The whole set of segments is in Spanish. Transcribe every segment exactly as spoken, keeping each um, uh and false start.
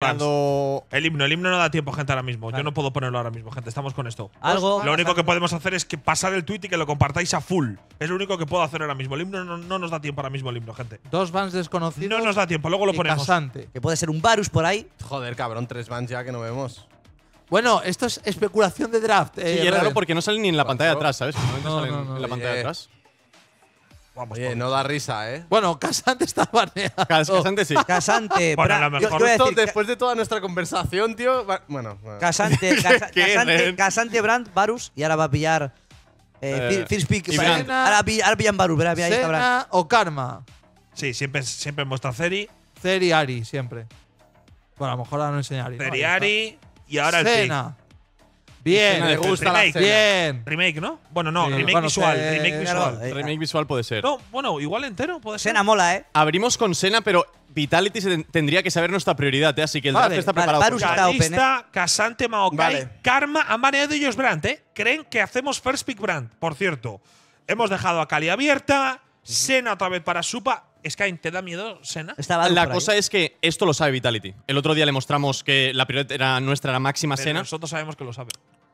Cuando... El himno, el himno no da tiempo, gente, ahora mismo. Claro. Yo no puedo ponerlo ahora mismo, gente. Estamos con esto. ¿Algo? Lo único que podemos hacer es que pasar el tweet y que lo compartáis a full. Es lo único que puedo hacer ahora mismo. El himno no, no nos da tiempo ahora mismo, el himno, gente. Dos bans desconocidos. No nos da tiempo, luego lo ponemos. K'Sante. Que puede ser un Varus por ahí. Joder, cabrón, tres bans ya que no vemos. Bueno, esto es especulación de draft. Eh, sí, y es raro porque no salen ni en la pantalla de atrás, ¿sabes? No, salen no, no, en la pantalla de atrás. Vamos, Oye, no da risa, ¿eh? Bueno, K'Sante está baneado. K'Sante sí. K'Sante. Bueno, a lo mejor. Yo, yo decir, después de toda nuestra conversación, tío… Bueno… bueno. K'Sante, K'Sante, K'Sante, Brand, Varus… Y ahora va a pillar… Eh, eh, First Pick… Ahora, ahora pillan Varus, verá, ahí está Brand. O Karma. Sí, siempre, siempre muestra Ceri. Ceri, Ahri, siempre. Bueno, a lo mejor ahora no enseña Ahri. Ceri, Ahri… Y ahora el Senna. Bien, me gusta la escena. Bien. Remake, ¿no? Bueno, no, sí, remake bueno, visual. Eh, remake visual. Eh, remake visual puede ser. No, bueno, igual entero puede ser. Senna mola, ¿eh? Abrimos con Senna, pero Vitality se tendría que saber nuestra prioridad, ¿eh? Así que el vale, draft está preparado. Vale, Varus está open, ¿eh? K'Sante, Maokai, vale. Karma, han baneado ellos Brand, ¿eh? Creen que hacemos first pick Brand, por cierto. Hemos dejado a Kali abierta, uh-huh. Senna otra vez para Supa. Sky, ¿te da miedo, Senna? La cosa es que esto lo sabe Vitality. El otro día le mostramos que la prioridad era nuestra, la máxima Senna. Nosotros sabemos que lo sabe.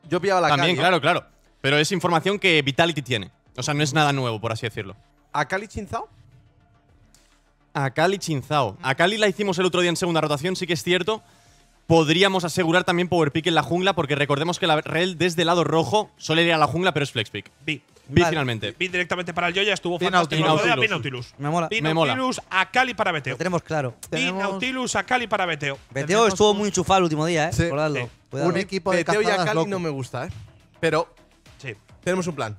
Yo pillaba la Akali. También, claro, claro. Pero es información que Vitality tiene. O sea, no es nada nuevo, por así decirlo. ¿Akali Chinzao? Akali Chinzao. Akali la hicimos el otro día en segunda rotación, sí que es cierto. Podríamos asegurar también power pick en la jungla, porque recordemos que la Rell desde el lado rojo suele ir a la jungla, pero es flex pick. Vi. Vi vale. finalmente. Vi directamente para el Elyoya, estuvo fantástico. Vi Nautilus. Me mola. Vi Nautilus, Akali para Beteo. Lo tenemos claro. Vi Nautilus, Akali para Beteo. Beteo estuvo muy enchufado el último día, ¿eh? Sí. Sí. Un equipo de Beteo y Akali loco. No me gusta, ¿eh? Pero sí. Tenemos un plan.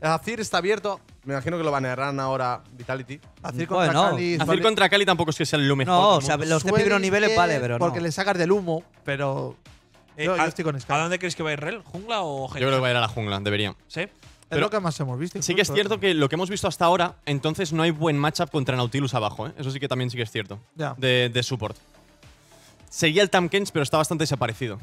Azir está abierto. Me imagino que lo banearán ahora Vitality. Azir contra bueno, Akali… Azir vale. contra Akali tampoco es que sea el lume. No, o sea, los de primeros niveles vale, pero porque no. le sacas del humo, pero… Eh, yo, yo estoy con Sky. ¿A dónde crees que va a ir Rell? ¿Jungla o G? Yo creo que va a ir a la jungla, debería. ¿Sí? Pero es lo que más hemos visto. Incluso. Sí que es cierto que lo que hemos visto hasta ahora, entonces no hay buen matchup contra Nautilus abajo, ¿eh? Eso sí que también sí que es cierto. Yeah. De, de support. Seguía el Tahm-Kench, pero está bastante desaparecido.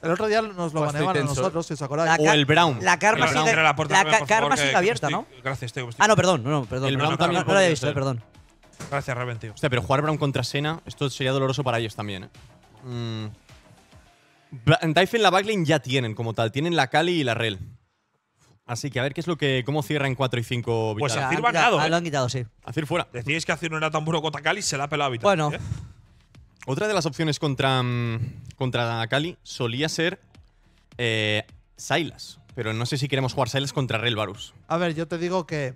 El otro día nos lo baneaban a nosotros, si os acordáis. O el Braum. La Karma sigue abierta, ¿no? Estoy, gracias, estoy, estoy. Ah, no, perdón. No, perdón el Braum no, también… No lo había visto, eh, perdón. Gracias, Reven, tío. Hostia, pero jugar Braum contra Senna, esto sería doloroso para ellos también, ¿eh? Mm. Dive en la backlane ya tienen como tal. Tienen la Kali y la Rell. Así que a ver qué es lo que… ¿Cómo cierra en cuatro y cinco Vitality? Pues Azir baneado, ¿eh? Lo han quitado, sí. Azir fuera. Decís que Azir no era tan bueno contra Kali, se la ha pelado a Vitality. Bueno. ¿Eh? Otra de las opciones contra, contra Kali solía ser eh, Silas. Pero no sé si queremos jugar Silas contra Rell Varus. A ver, yo te digo que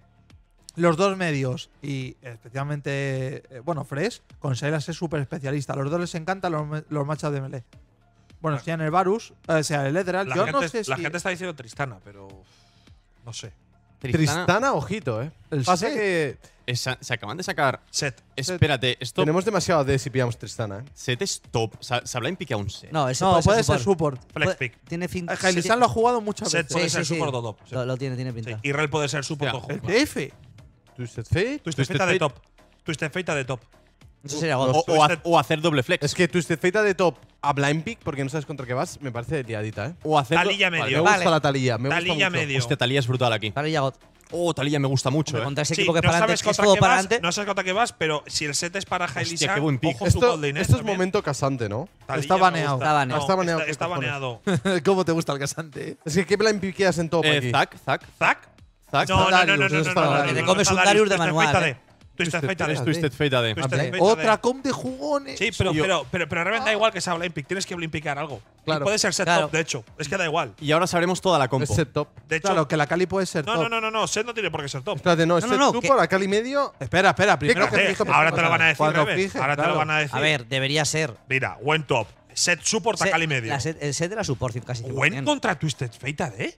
los dos medios y especialmente… Bueno, Fresh con Silas es súper especialista. A los dos les encantan los, los matchups de melee. Bueno, claro. Si en el Varus… O sea, el Ethereal… La, yo gente, no sé si la gente está diciendo Tristana, pero… No sé. Tristana, Tristana ojito, ¿eh? El pase que… Esa, se acaban de sacar… Sett. Espérate, esto… Tenemos demasiado de si pillamos Tristana, ¿eh? Sett es top. ¿Se habrá en pique a un Sett? No, eso no, puede ser support. Flex pick. Tiene fin… Hylissang lo ha jugado muchas veces. Sett puede sí, ser sí, support sí. o top. Sí. Lo, lo tiene, tiene pinta. Sí. Y Rell puede ser support o top. T F. Twisted Fate. Twisted Fate de top. Twisted Fate de top. Eso sería o, o, a, o hacer doble flex. Es que Twisted Fate de top a blind pick, porque no sabes contra qué vas, me parece liadita, ¿eh? O hacer Taliyah medio. Vale, me gusta vale. la Taliyah. Me Taliyah gusta mucho. Medio. Hostia, Taliyah es brutal aquí. Taliyah got. Oh, Taliyah me gusta mucho. Hombre, eh. Contra ese sí, equipo que no para sabes antes, contra qué para vas, antes. No sabes contra qué vas, pero si el Sett es para Hylissang, qué buen pick. Ojo esto, golding, esto es momento K'Sante, ¿no? Taliyah está baneado. Está baneado. No, está baneado. Está, está baneado. ¿Cómo te gusta el K'Sante? Es que ¿qué blind pickeas en top eh, aquí? Zac, Zac, Zac. Zac. No, no, no, no. Te comes un Darius de manual. Twisted Fate A D. Twisted Fate A D. Otra comp de jugones. Sí, pero, pero, pero, pero realmente ah. da igual que sea blind pick. Tienes que blind picar algo. Claro. Y puede ser set claro. top, de hecho. Es que da igual. Y ahora sabremos toda la compo. Es set top. De hecho, claro, que la Kali puede ser no, top. No, no, no, no. Set no tiene por qué ser top. Espérate, no. Es no, no, set no, super, la Kali medio… Espera, espera. Primero que fijo, ahora te lo van a decir, Reven. Ahora claro. te lo van a decir. A ver, debería ser… Mira, buen top. Set support a Kali medio. La set, el set de la support casi. ¿Buen contra Twisted Fate A D?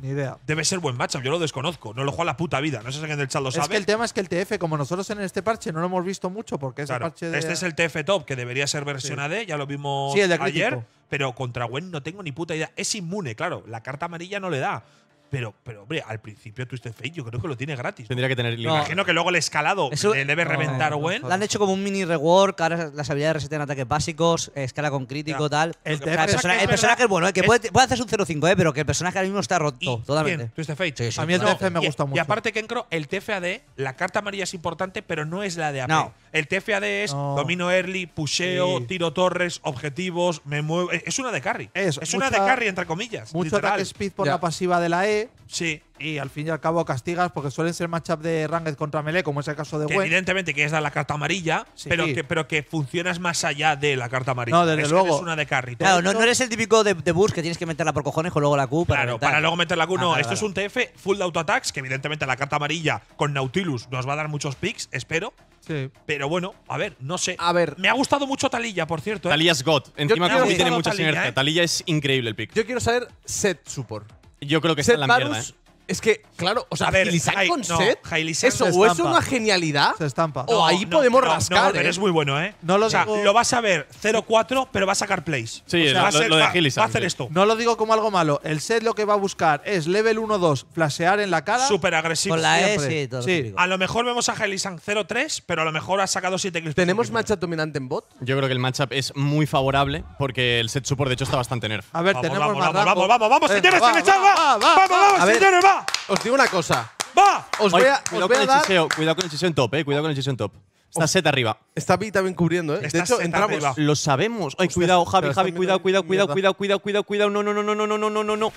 Ni idea. Debe ser buen matchup, yo lo desconozco. No lo juego a la puta vida. No sé si alguien del chat lo sabe. Es que el tema es que el T F, como nosotros en este parche no lo hemos visto mucho, porque es claro, el parche de… Este es el T F top, que debería ser versión sí. A D, ya lo vimos sí, el de ayer. Pero contra Gwen no tengo ni puta idea. Es inmune, claro. La carta amarilla no le da. Pero, pero, hombre, al principio Twisted Fate yo creo que lo tiene gratis. Tendría que tener… No. Imagino que luego el escalado Eso, le debe no, reventar no, Gwen. Le han hecho como un mini rework, ahora las habilidades resetean ataques básicos, escala con crítico, no. tal. El, el, el, persona, es el personaje es bueno, eh, que puede, puede hacerse un cero cinco, eh, pero que el personaje ahora mismo está roto y, totalmente. ¿Quién? Twisted Fate. Sí, sí, a mí el no, T F A D me gusta y, mucho. Y aparte, Kenkro, el T F A D, la carta amarilla es importante, pero no es la de A P. No. El T F A D es no. domino early, pusheo, sí. tiro torres, objetivos, me muevo… Es una de carry. Es, es mucha, una de carry, entre comillas. Mucho literal. Ataque speed por ya. la pasiva de la E. Sí. Y al fin y al cabo castigas porque suelen ser matchup de ranked contra melee, como es el caso de Gwen. Evidentemente quieres dar la carta amarilla, sí, pero, sí. Que, pero que funcionas más allá de la carta amarilla. No, desde es luego. Es una de carry. Claro, no, no eres el típico de, de bus que tienes que meterla por cojones con luego la Q. Para claro, inventar. Para luego meter la Q. Ah, no, claro, esto claro. es un T F full de auto-attacks, que evidentemente la carta amarilla con Nautilus nos va a dar muchos picks, espero. Sí. Pero bueno, a ver, no sé. A ver. Me ha gustado mucho Taliyah, por cierto. ¿eh? Taliyah es God. Encima Kali tiene mucha sinergia. ¿eh? Taliyah es increíble el pick. Yo quiero saber Sett support. Yo creo que Sett está en la mierda, ¿eh? Es que, claro, o sea, Hylissang con no, Sett, eso se o es una genialidad… Se estampa. O no, ahí no, podemos no, rascar, no, ¿eh? Es muy bueno, ¿eh? No lo o sea, digo… lo vas a ver cero cuatro, pero va a sacar plays. Sí, o sea, va lo, ser, lo de Hylissang. Va a hacer esto. No lo digo como algo malo. El Sett lo que va a buscar es level uno dos, flashear en la cara… Súper agresivo. Con la E, sí, todo sí. A lo mejor vemos a Hylissang cero tres, pero a lo mejor ha sacado siete clips. ¿Tenemos matchup dominante en bot? Yo creo que el matchup es muy favorable, porque el Sett support, de hecho, está bastante nerf. A ver, vamos, tenemos… Vamos, vamos, vamos, vamos, vamos, señores, se me echan, va. Vamos, vamos, señores, va. Os digo una cosa. ¡Va! Os voy a, cuidado, os voy a dar… Chiseo, cuidado con el chiseo en top, eh. Cuidado con el chiseo en top. Está Sett arriba. Está Pi también cubriendo, eh. Está de hecho, entramos. Arriba. Lo sabemos. Ay, cuidado, Javi, Javi, cuidado, cuidado, cuidado, cuidado, cuidado, cuidado, cuidado. No, no, no, no, no, no, no, no, no.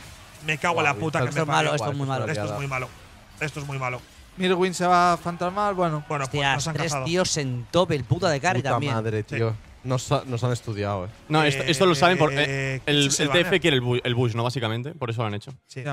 Me cago en la puta que me parió. Esto es malo, esto es muy malo. Esto es muy malo. Esto es muy malo. Myrwn se va a fantasmar, bueno. Bueno, pues nos han casado. Tres tíos en top, el puta de carry también. Madre, tío. Nos, ha, nos han estudiado, eh. No, esto, esto lo saben por… Eh, el el T F quiere el Bush, ¿no? Básicamente. Por eso lo han hecho. Sí.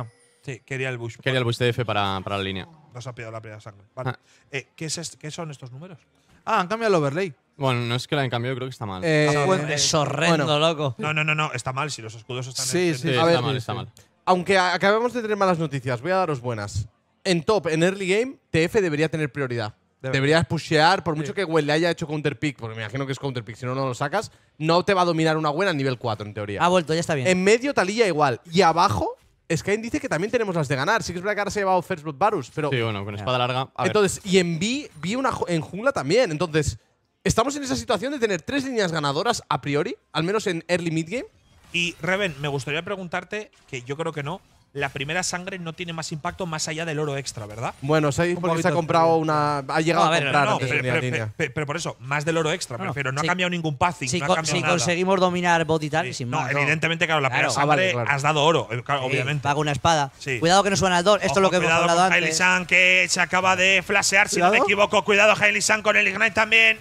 Sí, quería el Bush. Quería vale. el Bush T F para, para la línea. Nos ha pillado la primera sangre. Vale. Ah. Eh, ¿qué, es este, ¿Qué son estos números? Ah, han cambiado el overlay. Bueno, no es que lo han cambiado, creo que está mal. Eh, ah, bueno, es horrendo, bueno. loco. No, no, no, no, está mal. Si los escudos están sí, en… Sí, sí, está ver, mal, está sí. mal. Aunque acabemos de tener malas noticias, voy a daros buenas. En top, en early game, T F debería tener prioridad. Debe. Deberías pushear, por sí. mucho que Gwen le haya hecho counterpick, porque me imagino que es counterpick, si no, no lo sacas. No te va a dominar una Gwen a nivel cuatro, en teoría. Ha vuelto, ya está bien. En medio, Taliyah igual. Y abajo… Skyne dice que también tenemos las de ganar. Sí que es verdad que ahora se ha llevado First Blood Varus, pero… Sí, bueno, con espada larga. A ver. Entonces, y en B, vi una en jungla también. Entonces, estamos en esa situación de tener tres líneas ganadoras a priori, al menos en early mid game. Y, Reven, me gustaría preguntarte, que yo creo que no, la primera sangre no tiene más impacto más allá del oro extra, ¿verdad? Bueno, se ha comprado una… Ha llegado no, a, ver, a comprar… No, no, pero, línea, pero, línea. Pero, pero por eso, más del oro extra, no, prefiero. No sí. ha cambiado ningún passing, sí, no ha cambiado Si nada. Conseguimos dominar bot y tal… Sí. Sin no, más, no, evidentemente, claro, la primera claro. sangre ah, vale, claro. has dado oro, claro, sí, obviamente. Pago una espada. Sí. Cuidado que no suena el dos. Esto Ojo, es lo que hemos hablado antes. Hylissang, que se acaba de flashear, ¿Cuidado? si no me equivoco. Cuidado Hylissang con el Ignite también.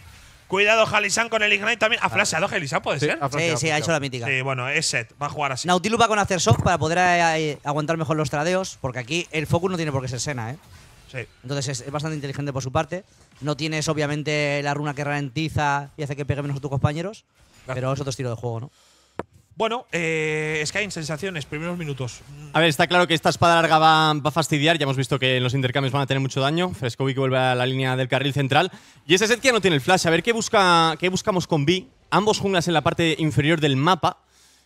Cuidado Hylissang con el Ignite también. ¿Ha flasheado Hylissang, puede ser? Sí, sí, ha hecho la mítica. Sí, bueno, es Sett. Va a jugar así. Nautilus va con hacer soft para poder eh, aguantar mejor los tradeos, porque aquí el focus no tiene por qué ser Senna, ¿eh? Sí. Entonces es bastante inteligente por su parte. No tienes, obviamente, la runa que ralentiza y hace que pegue menos a tus compañeros, claro. pero es otro estilo de juego, ¿no? Bueno, eh, Skyne, sensaciones, primeros minutos. A ver, está claro que esta espada larga va, va a fastidiar. Ya hemos visto que en los intercambios van a tener mucho daño. Fresskowy que vuelve a la línea del carril central. Y ese Sett que ya no tiene el flash. A ver, ¿qué, busca, qué buscamos con B? Ambos junglas en la parte inferior del mapa.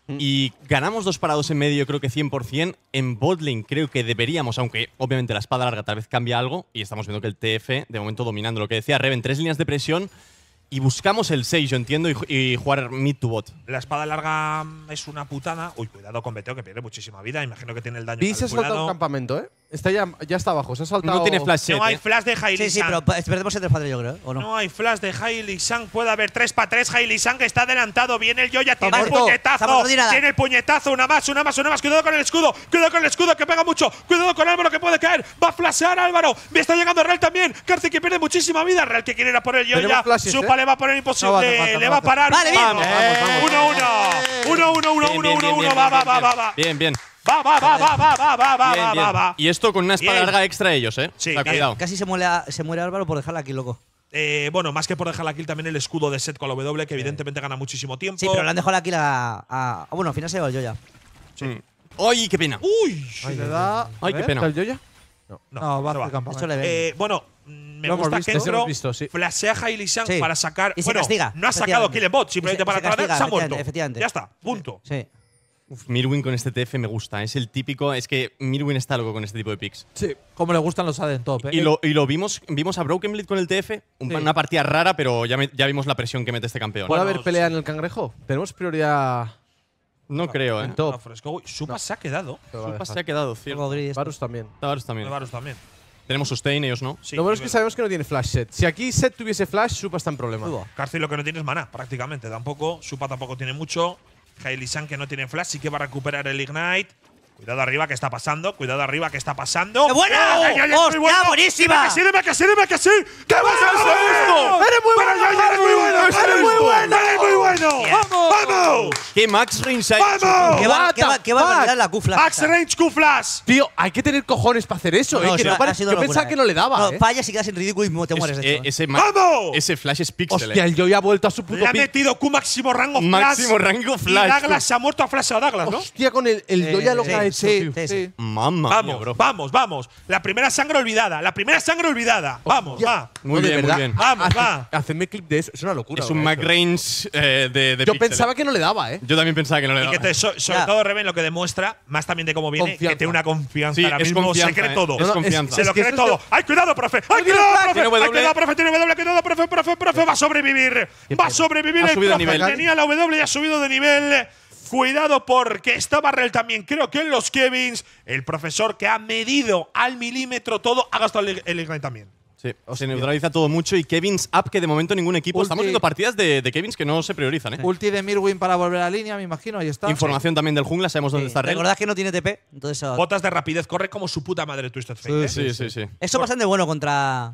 Mm. Y ganamos dos parados en medio, creo que cien por cien. En botlane creo que deberíamos, aunque obviamente la espada larga tal vez cambia algo. Y estamos viendo que el T F, de momento, dominando. Lo que decía Reven, tres líneas de presión. Y buscamos el seis, yo entiendo, y, y jugar mid to bot. La espada larga es una putada. Uy, cuidado con Beteo, que pierde muchísima vida. Imagino que tiene el daño. Y se ha saltado un campamento, ¿eh? Está ya, ya está abajo, se ha saltado… No tiene flash. No hay flash de Hylissang. Sí, sí, pero perdemos el tres para tres, yo creo, ¿o no? No hay flash de Hylissang. Puede haber tres para tres. Hylissang que está adelantado. Viene el Yoya, tiene el puñetazo. Tiene el puñetazo. Una más, una más, una más. Cuidado con el escudo. Cuidado con el escudo, que pega mucho. Cuidado con Álvaro, que puede caer. Va a flashear Álvaro. Está llegando Rell también. Carci que pierde muchísima vida. Rell que quiere ir a por el Yoya. Supa le va a poner imposible. Le va a parar. Vale, bien. uno uno. uno uno uno uno uno. Va, va, va, va. Bien, bien. Va, va, va, va, va, va, va, va, bien, va, va. Y esto con una espada bien. larga extra ellos, ¿eh? Sí, la cuidado. Casi se muere, se muere Álvaro por dejarla aquí, loco. Eh, bueno, más que por dejarla aquí, también el escudo de Sett con la W, que evidentemente gana muchísimo tiempo. Sí, pero le han dejado aquí la… A, a, bueno, al final se lleva el Yoya. Sí. Mm. ¡Ay, qué pena! ¡Uy! Ay, le da… Ay, qué pena. ¿El Yoya? No, no, no va, va. De campo. Eh, bueno… Me lo gusta que Kenkro sí. flashea a Hylissang sí. para sacar… Bueno, no ha sacado Kill Bot, simplemente para tratar, se ha muerto. Ya está, punto. Sí. Uf, Myrwn con este T F me gusta. Es el típico… Es que Myrwn está loco con este tipo de picks. Sí, como le gustan los A D en top. ¿eh? Y, lo, y lo vimos vimos a Broken Blade con el T F. Un, sí. Una partida rara, pero ya, me, ya vimos la presión que mete este campeón. ¿Puede haber pelea en el cangrejo? ¿Tenemos prioridad…? No, no creo, ¿eh? Top. No, Supa no. se ha quedado. Supa se ha quedado, cierto. Rodríguez. Varus también. Varus también. Varus también. Tenemos sustain, ellos no. Sí, lo bueno es que sabemos que no tiene flash Sett. Si aquí Sett tuviese flash, Supa está en problema. Carci lo que no tiene es maná, prácticamente. Tampoco. Supa tampoco tiene mucho. Hylissang que no tiene flash, sí que va a recuperar el Ignite. Cuidado arriba que está pasando. Cuidado arriba que está pasando. ¡Qué buena! ¡Oh, ¡Hostia, muy buena! ¡Buenísima! ¡Dime que sí, dime que sí, dime que sí! ¡Qué bueno! ¡Eres, eres muy bueno! ¡Eres muy bueno! ¡Eres muy bueno! ¡Eres muy bueno! Yeah. ¡Vamos! ¡Vamos! ¡Qué Max Range! ¡Vamos! ¡Qué va, va, va a dar la Q-Flash! ¡Max Range Q-Flash! Tío, hay que tener cojones para hacer eso. No, no, eh, que no, ha, ha yo pensaba que no le daba. No, eh. Fallas y quedas en ridículo y te mueres. ¡Vamos! Ese Flash es pixel. ¡Hostia, el Elyoya ha vuelto a su puto pick! Le ha metido Q máximo rango Flash. Máximo rango Flash. Y Daglas se ha muerto a Flash a Daglas, ¿no? Hostia, con el Elyoya lo que ha hecho. Sí, sí, sí. Mamma vamos, mía, bro. Vamos, vamos. La primera sangre olvidada. La primera sangre olvidada. Vamos, oh, va. Muy no, bien, muy bien. Vamos, Hace, va. Hacedme clip de eso. Es una locura. Es un Mac Range eh, de, de Yo pixel. pensaba que no le daba, ¿eh? Yo también pensaba que no le daba. Y que te, so, sobre ya. todo, Reven, lo que demuestra, más también de cómo viene, confianza. Que tiene una confianza. Sí, ahora es mismo confianza, se cree eh. todo. Es confianza. Se lo cree todo. ¡Ay, cuidado, profe! ¡Ay, cuidado, profe! ¡Ay, cuidado, profe! ¡Tiene W! ¡Cuidado, profe! ¡Profe, profe! ¡Va a sobrevivir! ¡Va a sobrevivir! El profe tenía la W y ha subido de nivel. Cuidado porque estaba Rell también, creo que en los Kevins, el profesor que ha medido al milímetro todo, ha gastado el, el Ignite también. Sí, o se neutraliza todo mucho y Kevins up, que de momento ningún equipo. Ulti. Estamos viendo partidas de, de Kevins que no se priorizan, ¿eh? Ulti de Myrwn para volver a la línea, me imagino, ahí está. Información sí. también del jungla, sabemos sí. dónde está Rell. Recordad que no tiene T P, entonces… Uh, Botas de rapidez, corre como su puta madre Twisted Fate. Sí, ¿eh? sí, sí, sí. Eso bastante bueno contra…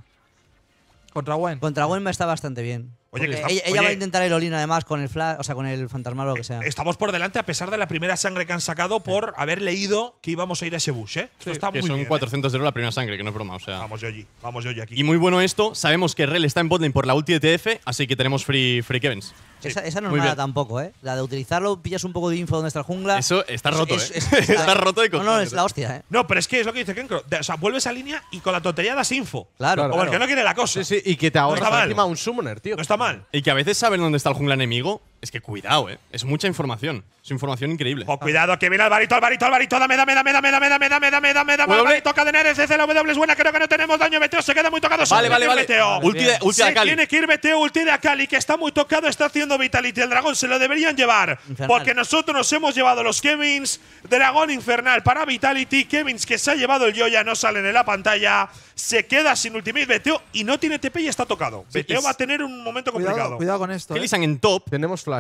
Contra Gwen. Contra Gwen me está bastante bien. Oye, que está, ella oye, va a intentar el all-in además con el flash, o sea, con el fantasma o lo que sea. Estamos por delante a pesar de la primera sangre que han sacado por sí. haber leído que íbamos a ir a ese bush, ¿eh? Sí. Está que muy son bien, cuatrocientos de oro la primera sangre, que no es broma, o sea. Vamos, Yoji, vamos, Yoji aquí. Y muy bueno esto, sabemos que Rell está en botlane por la ulti de T F, así que tenemos free, free Kevins. Sí. Esa, esa no es nada tampoco, ¿eh? La de utilizarlo, pillas un poco de info donde está el jungla. Eso está roto, es, ¿eh? Es, es, está roto y con. No, no, es la hostia, ¿eh? No, pero es que es lo que dice Kenkro. O sea, vuelves a línea y con la tontería das info. Claro. O claro. porque no quiere la cosa. Sí, sí, y que te ahorras no encima un summoner, tío. No está mal. Y que a veces saben dónde está el jungla enemigo. Es que cuidado, ¿eh? Es mucha información. Es información increíble. Oh, cuidado, que viene Alvarito, Alvarito, Alvarito. Dame, dame, dame, dame, dame, dame, dame, dame, dame, dame. Alvarito, cadena R C C, la W es buena. Creo que no tenemos daño. Beteo se queda muy tocado. Vale, vale, vale. Ulti de Akali. Tiene que ir Beteo, ulti de Akali, que está muy tocado, está haciendo Vitality. El dragón se lo deberían llevar. Infernal. Porque nosotros nos hemos llevado los Kevins. Dragón infernal para Vitality. Kevins que se ha llevado el Elyoya, no sale en la pantalla. Se queda sin ultimate Beteo y no tiene T P y está tocado. Sí, Beteo va a tener un momento cuidado, complicado. Cuidado con esto. Hylissang eh. en top. Tenemos flash.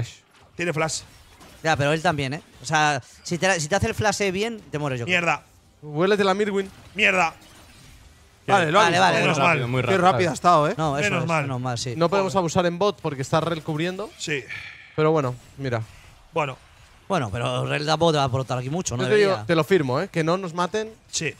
Tiene flash. Ya, pero él también, ¿eh? O sea, si te, si te hace el flash bien, te mueres yo. Mierda. Huélete la Myrwn. Mierda. Vale, lo vale, vale. Menos mal. Muy rápido, Qué rápido ha estado, ¿eh? No, eso menos es, mal. Menos mal sí. No podemos abusar en bot porque está Rell cubriendo. Sí. Pero bueno, mira. Bueno. Bueno, pero Rell tampoco te va a aportar aquí mucho, ¿no? Yo te, digo, te lo firmo, ¿eh? Que no nos maten. Sí.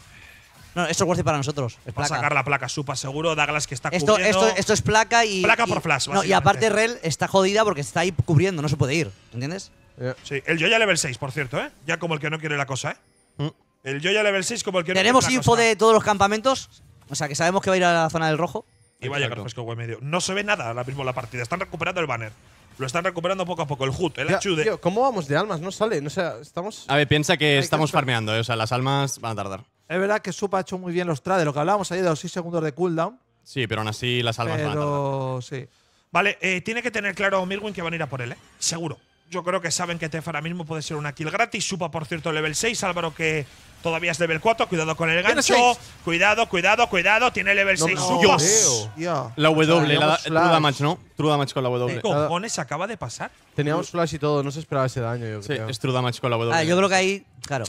No, esto es worth it para nosotros. Va a sacar la placa Supa seguro, Daglas que está esto, cubriendo. Esto, esto es placa y… Placa y, por flash, no, y aparte Rell está jodida porque está ahí cubriendo, no se puede ir, ¿entiendes? Yeah. Sí, el Elyoya level seis, por cierto, ¿eh? Ya como el que no quiere la cosa, ¿eh? Mm. El Elyoya level seis como el que no quiere la cosa. Tenemos info de todos los campamentos, o sea que sabemos que va a ir a la zona del rojo. Y vaya que Fresskowy medio. No se ve nada ahora mismo la partida, están recuperando el banner. Lo están recuperando poco a poco, el H U D, el H U D. ¿Cómo vamos de almas? No sale, o sea, estamos… A ver, piensa que estamos farmeando, ¿eh? O sea, las almas van a tardar. Es verdad que Supa ha hecho muy bien los trades, lo que hablábamos ayer de los seis segundos de cooldown. Sí, pero aún así las almas pero... van a tardar. Sí. Vale, eh, tiene que tener claro Myrwn que van a ir a por él, ¿eh? Seguro. Yo creo que saben que T F ahora mismo puede ser una kill gratis. Supa, por cierto, level seis. Álvaro que todavía es level cuatro. Cuidado con el gancho. Cuidado, cuidado, cuidado. Tiene level no, seis no, suyos. Yeah. La W, la, la True Damage, ¿no? True Damage con la W. ¿Qué cojones acaba de pasar? Teníamos flash y todo. No se esperaba ese daño, yo creo. Sí, es True Damage con la W. Ah, yo creo que ahí… Claro.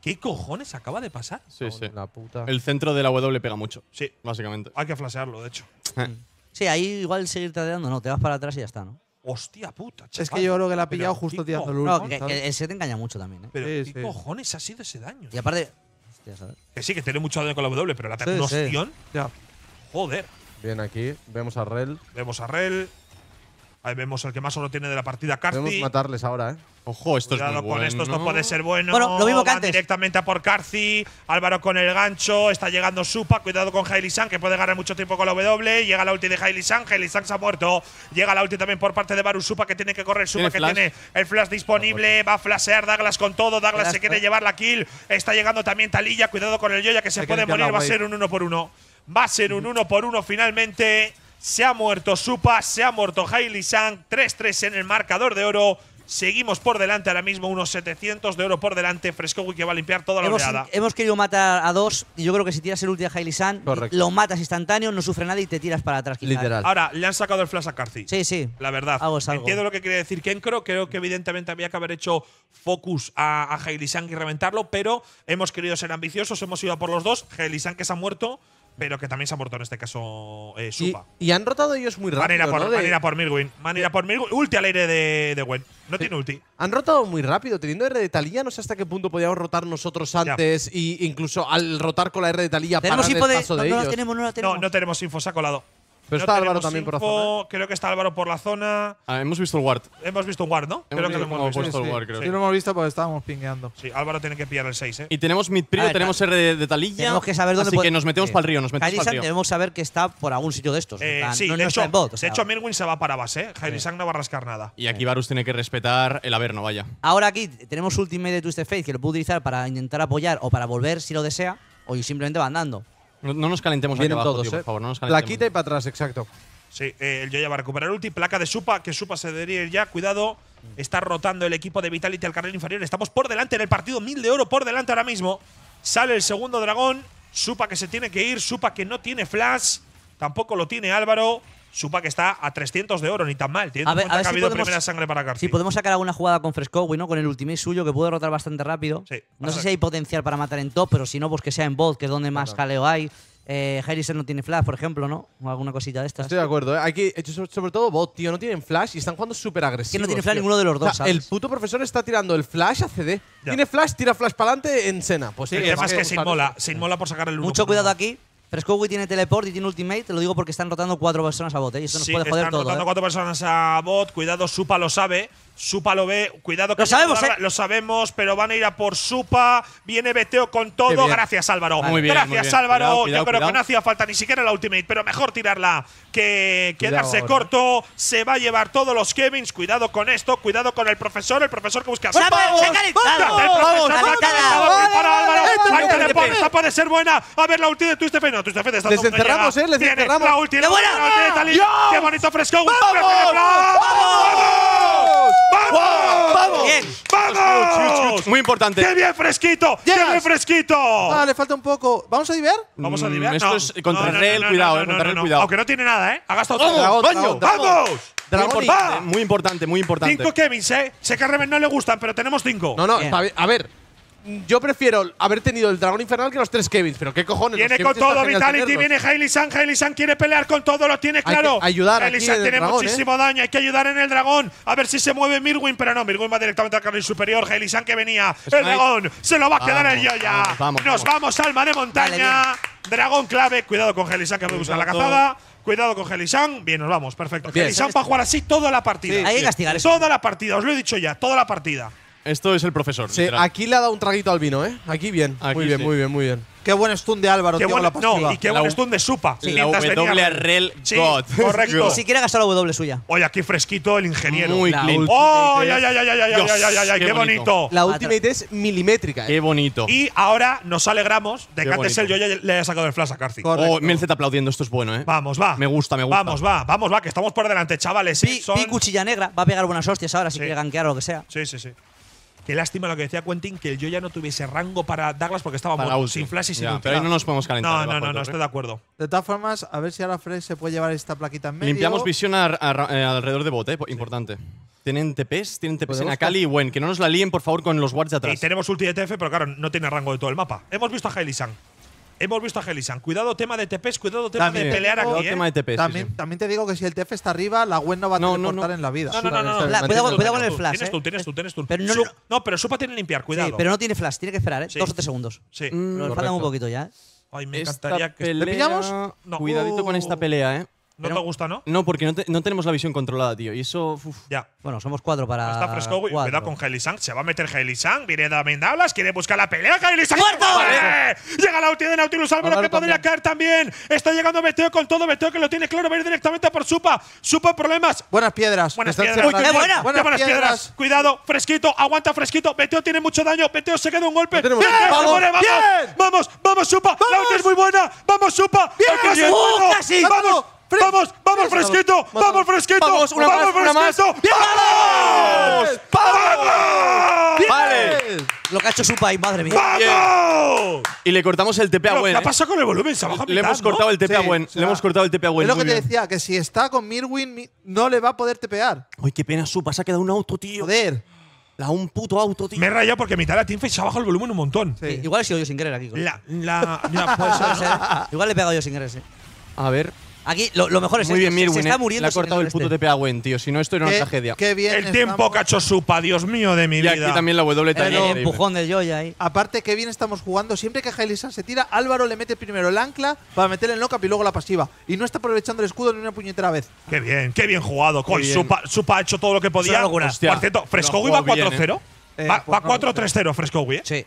¿Qué cojones acaba de pasar? Sí, oh, sí. La puta. El centro de la W pega mucho. Sí. Básicamente. Hay que flashearlo, de hecho. Sí, ahí igual seguir tradeando. No, te vas para atrás y ya está, ¿no? Hostia puta, chaval. Es que yo creo que la ha pillado pero justo tirando el último. No, que, que el Sett engaña mucho también, ¿eh? Pero sí, ¿qué sí. cojones ha sido ese daño? Y aparte… Hostia, ¿sabes? Que sí, que tiene mucho daño con la W, pero la tecnoción… Sí, sí. Joder. Bien aquí, vemos a Rell. Vemos a Rell. Ahí vemos el que más oro tiene de la partida, Carci. Podemos matarles ahora, ¿eh? Ojo, esto Cuidado es muy con bueno. Esto, esto puede ser bueno. Bueno, lo mismo que antes. Directamente a por Carci. Álvaro con el gancho. Está llegando Supa. Cuidado con Hylissang, que puede ganar mucho tiempo con la W. Llega la ulti de Hylissang. Hylissang se ha muerto. Llega la ulti también por parte de Varus. Supa que tiene que correr. Supa que flash? tiene el flash disponible. Va a flashear Daglas con todo. Daglas flash, se quiere flash. llevar la kill. Está llegando también Taliyah. Cuidado con el Elyoya, que se Hay puede que morir. Va a ser un uno por uno. Va a ser un uno por uno finalmente. Se ha muerto Supa, se ha muerto Hylissang. tres tres en el marcador de oro. Seguimos por delante ahora mismo, unos setecientos de oro por delante. Fresskowy que va a limpiar toda la hemos, oleada. Hemos querido matar a dos. Y yo creo que si tiras el ulti a Hylissang, lo matas instantáneo, no sufre nada y te tiras para atrás. Literal. Ahora, le han sacado el flash a Carci. Sí, sí. La verdad. Algo es algo. Entiendo lo que quiere decir Kenkro. Creo que evidentemente había que haber hecho focus a, a Hylissang y reventarlo, pero hemos querido ser ambiciosos. Hemos ido a por los dos. Hylissang que se ha muerto. Pero que también se ha muerto en este caso eh, Supa. Y, y han rotado ellos muy rápido. Van a ir a por, ¿no? de... por Myrwn. Van a ir a por Myrwn. Ulti al aire de, de Gwen. No sí. tiene ulti. Han rotado muy rápido. Teniendo R de Taliyah, no sé hasta qué punto podíamos rotar nosotros antes. Ya. Y incluso al rotar con la R de Taliyah, ¿tenemos info de, de, no, de no ellos. La tenemos, no, la tenemos. No, no tenemos info, se ha colado. Pero no está Álvaro también info. por la zona. Creo que está Álvaro por la zona. Ah, hemos visto el ward. Hemos visto un ward, ¿no? Hemos creo que lo hemos visto. visto el ward, creo. Sí, sí, lo hemos visto porque estábamos pingueando. Sí, Álvaro tiene que pillar el seis, ¿eh? Y tenemos mid prio, tenemos R de, de Taliyah. Tenemos que saber dónde… Así que nos metemos eh, para el río, nos metemos para el río. Debemos saber que está por algún sitio de estos. Eh, o sea, sí, no, de, no hecho, bot, o sea, de hecho, Myrwn se va para base, ¿eh? Hylissang sí. no va a rascar nada. Y aquí sí. Varus tiene que respetar el Averno, vaya. Ahora aquí tenemos ultimate de Twisted Fate que lo puede utilizar para intentar apoyar o para volver si lo desea o simplemente va andando. No, no nos calentemos bien abajo, todos, tío, eh. por favor. No nos calentemos. Plaquita y para atrás, exacto. Sí, eh, el Yoya va a recuperar ulti. Placa de Supa, que Supa se debería ir ya. Cuidado, está rotando el equipo de Vitality al carril inferior. Estamos por delante en el partido. Mil de oro por delante ahora mismo. Sale el segundo dragón. Supa que se tiene que ir. Supa que no tiene flash. Tampoco lo tiene Álvaro. Supa que está a trescientos de oro, ni tan mal. Tiene a ver, a ver que ha si habido podemos, primera sangre para Carci. Si podemos sacar alguna jugada con Fresskowy, ¿no? Con el ultimate suyo, que puede rotar bastante rápido. Sí, no sé si hay potencial para matar en top, pero si no, pues que sea en bot, que es donde más jaleo hay. Eh, Hylissang no tiene flash, por ejemplo, ¿no? O alguna cosita de estas. Estoy de acuerdo, ¿eh? Aquí, sobre todo bot, tío, no tienen flash y están jugando súper agresivos. Que no tiene flash tío. ninguno de los dos, o sea, ¿sabes? El puto profesor está tirando el flash a C D. Ya. Tiene flash, tira flash para adelante en Senna. Pues sí, el tema es que se inmola, se inmola por sacar el uno. Mucho cuidado aquí. Fresskowy tiene teleport y tiene ultimate, te lo digo porque están rotando cuatro personas a bot, ¿eh? Y eso nos sí, puede joder están todo. Están rotando ¿eh? cuatro personas a bot, cuidado, Supa lo sabe, Supa lo ve, cuidado que… Lo sabemos, ¿eh? Lo sabemos, pero van a ir a por Supa, viene Beteo con todo, gracias Álvaro. Vale. Muy bien, gracias muy bien. Álvaro, cuidado, cuidado, yo creo cuidado. que no hacía falta ni siquiera la ultimate, pero mejor tirarla que quedarse cuidado, corto, se va a llevar todos los Kevins, cuidado con esto, cuidado con el profesor, el profesor que busca… ¡Vamos, vamos, vamos! ¡Vamos, esta puede ser buena! A ver la ulti de Twisted Fate. Les enterramos, eh, les enterramos. La última, ¡qué buena! ¡Qué bonito Fresskowy! ¡Vamos! ¡Vamos! ¡Vamos! ¡Vamos! Muy importante. ¡Qué bien fresquito! ¡Qué bien fresquito! Ah, le falta un poco. ¿Vamos a diver? Vamos a diver. Esto es contra Rell, cuidado, contra Rell, cuidado. Aunque no tiene nada, eh. Ha gastado todo. ¡Vamos! ¡Vamos! Muy, import muy importante, muy importante. Cinco Kevins, eh. Sé que a Reven no le gustan, pero tenemos cinco. No, no, a ver. Yo prefiero haber tenido el dragón infernal que los tres Kevins, pero qué cojones. Viene con todo Vitality, viene Hylissang, Hylissang quiere pelear con todo, lo tiene claro. Hay que ayudar Hylissang aquí en tiene el dragón, muchísimo eh. daño, hay que ayudar en el dragón. A ver si se mueve Myrwn, pero no, Myrwn va directamente al carril superior. Hylissang que venía, es el dragón se lo va a vamos, quedar el Yoya. Vamos, vamos, Nos vamos, vamos alma de montaña. Vale, dragón clave, cuidado con Hylissang que me gusta la cazada. Cuidado con Hylissang. Bien, nos vamos, perfecto. Hylissang va a jugar así toda la partida. Sí, hay que castigar eso. Toda la partida, os lo he dicho ya, toda la partida. Esto es el profesor. Sí, aquí le ha dado un traguito al vino, ¿eh? Aquí bien. Aquí muy bien, sí. muy bien, muy bien. Qué buen stun de Álvaro, qué tío, buen, la no, y qué la buen stun de Supa. Sí. La W Rell sí, God. Correcto. Ni siquiera ha gastado la W suya. Oye, aquí fresquito el ingeniero. Muy clean. ¡Oh, ya, ya, ya, ya, ya, ya, ya, ya! ¡Qué bonito! La ultimate es milimétrica. Eh. ¡Qué bonito! Y ahora nos alegramos de que antes el Yoya le haya sacado el flash a Carci. Oh, Melzeta aplaudiendo, esto es bueno, ¿eh? Vamos, va. Me gusta, me gusta. Vamos, va, vamos, va, que estamos por delante, chavales. Sí, Pi cuchilla negra. Va a pegar buenas hostias ahora si quiere gankear o lo que sea. Sí, sí, sí. Qué lástima lo que decía Quentin, que el Yoya no tuviese rango para Daglas porque estaba para muerto, sin flash y sin ulti. Pero ahí no nos podemos calentar. No, no, no, no estoy de acuerdo. De todas formas, a ver si ahora Fresh se puede llevar esta plaquita en medio. Limpiamos visión a, a, eh, alrededor de bot, eh, importante. Sí. Tienen T Ps, tienen T Ps en Akali y Gwen. Que no nos la líen, por favor, con los wards de atrás. Y tenemos ulti de T F, pero claro, no tiene rango de todo el mapa. Hemos visto a Hylissang. Hemos visto a Hylissang. Cuidado tema de T Ps, cuidado tema también. de pelear aquí, ¿eh? Tema de T P, también, sí, sí. también te digo que si el T F está arriba, la Gwen no va a no, teleportar no, no. en la vida. No, no, no. no, no, no. La, cuidado, cuidado con el flash, Tienes eh? tú, tienes tú, tienes tú. Pero no, Su no, pero Supa tiene que limpiar, cuidado. Sí, pero no tiene flash, tiene que esperar, ¿eh? Sí. Dos o tres segundos. Sí. Mm, nos faltan un poquito ya. Ay, me esta encantaría que… Pelea, ¿le pillamos? No. Cuidadito con esta pelea, ¿eh? No te gusta, ¿no? No, porque no, te, no tenemos la visión controlada, tío. Y eso… Uf. Ya. Bueno, somos cuatro para… Está Fresskowy. Cuidado con Hylissang. Se va a meter Hylissang. Viene también Daglas. Quiere buscar la pelea. ¡Hylissang! ¡Muerto! ¡Vale! Llega la ulti de Nautilus. Álvaro que podría caer también. Está llegando Beteo con todo. Beteo que lo tiene claro. Va a ir directamente por Supa. Supa, problemas. Buenas piedras. Buenas piedras. Uy, eh, buena. Buenas, buenas piedras. piedras. Cuidado. Fresquito. Aguanta Fresquito. Beteo tiene mucho daño. Beteo se queda un golpe. ¡Bien! ¡Vamos! ¡Vamos! ¡Bien! ¡Vamos! ¡Vamos, Supa! ¡Vamos! ¡La ulti es muy buena! ¡Vamos, Supa! ¡Bien! ¡Uh, casi! ¡Vamos! Fres vamos, vamos fresquito, vamos fresquito, vamos, una vamos más, fresquito, una más. ¡Vamos! ¡Vamos! ¡Bien! Vale. Lo que ha hecho Supa ahí, madre mía. ¡Vamos! Y le cortamos el T P a Gwen. ¿Qué ha pasado con el volumen? Se ha bajado. Le hemos cortado el T P a Gwen. Le hemos cortado el T P a Gwen. Es lo que te decía, que si está con Myrwn no le va a poder tepear. Uy, qué pena Supa, se ha quedado un auto, tío. Joder. La un puto auto, tío. Me he rayado porque mitad de la teamfight se ha bajado el volumen un montón. Sí. Sí. Igual he sido yo sin querer aquí. La, la, la, puede ser. Igual le he pegado yo sin querer, sí. A ver… Aquí lo, lo mejor es muy bien, Myrwn, se está muriendo. Le ha cortado el puto T P a Gwen, tío. Si no, esto era una tragedia. Qué bien. El tiempo que ha hecho Supa, Dios mío de mi vida. Y aquí también la W también. El empujón de Elyoya ahí. Aparte, qué bien estamos jugando. Siempre que Hylissang se tira, Álvaro le mete primero el ancla para meterle el knock-up y luego la pasiva. Y no está aprovechando el escudo ni una puñetera vez. Qué bien, qué bien jugado. Con Supa, Supa ha hecho todo lo que podía. Por cierto, Fresskowy va cuatro cero. Va cuatro tres cero Fresskowy, ¿eh? Sí.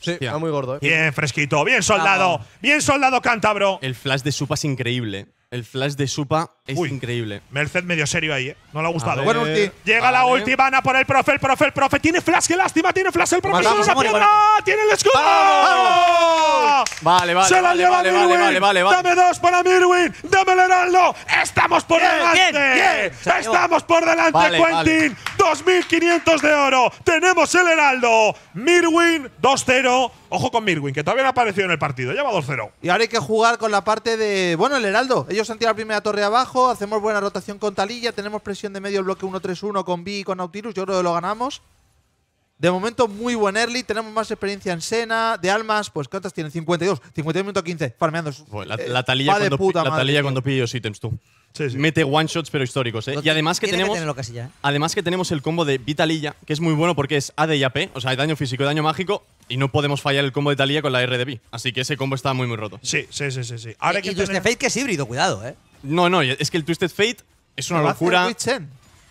Sí, está muy gordo, ¿eh? Bien, fresquito. Bien, soldado. Bien, soldado cántabro. El flash de Supa es increíble. El flash de Supa es Uy, increíble. Merced medio serio ahí, ¿eh? No le ha gustado. Bueno, ulti. Llega vale. la ulti, van a por el profe, el profe, el profe. Tiene flash, qué lástima. Tiene flash el profe. Vamos, vamos, vamos, ¡Tiene el escudo! ¡Vamos! Vale, vale. Se la vale, lleva vale, Myrwn. Vale, vale, vale, vale. Dame dos para Myrwn. Dame el heraldo. Estamos por bien, delante. Bien, bien. Estamos por delante, vale, Quentin. Vale. dos mil quinientos de oro. Tenemos el heraldo. Myrwn dos cero. Ojo con Myrwn, que todavía no ha aparecido en el partido. Lleva dos cero. Y ahora hay que jugar con la parte de… Bueno, el heraldo. Ellos han tirado la primera torre abajo. Hacemos buena rotación con Taliyah. Tenemos presión de medio el bloque uno tres uno con Vi y con Nautilus. Yo creo que lo ganamos. De momento, muy buen early. Tenemos más experiencia en Senna. De almas, pues ¿cuántas tienen? cincuenta y dos. cincuenta y dos minutos quince. Farmeando. Pues la, la Taliyah eh, cuando, cuando pille los ítems, tú. Sí, sí. Mete one shots pero históricos, ¿eh? Lo y además que tenemos que ya, ¿eh? Además que tenemos el combo de Vitalilla, que es muy bueno porque es A D y A P, o sea, hay daño físico y daño mágico, y no podemos fallar el combo de Taliyah con la R de Vi. Así que ese combo está muy muy roto. Sí, sí, sí, sí, sí. Ahora y, que y Twisted Fate que es híbrido, cuidado, ¿eh? No, no, es que el Twisted Fate es una locura.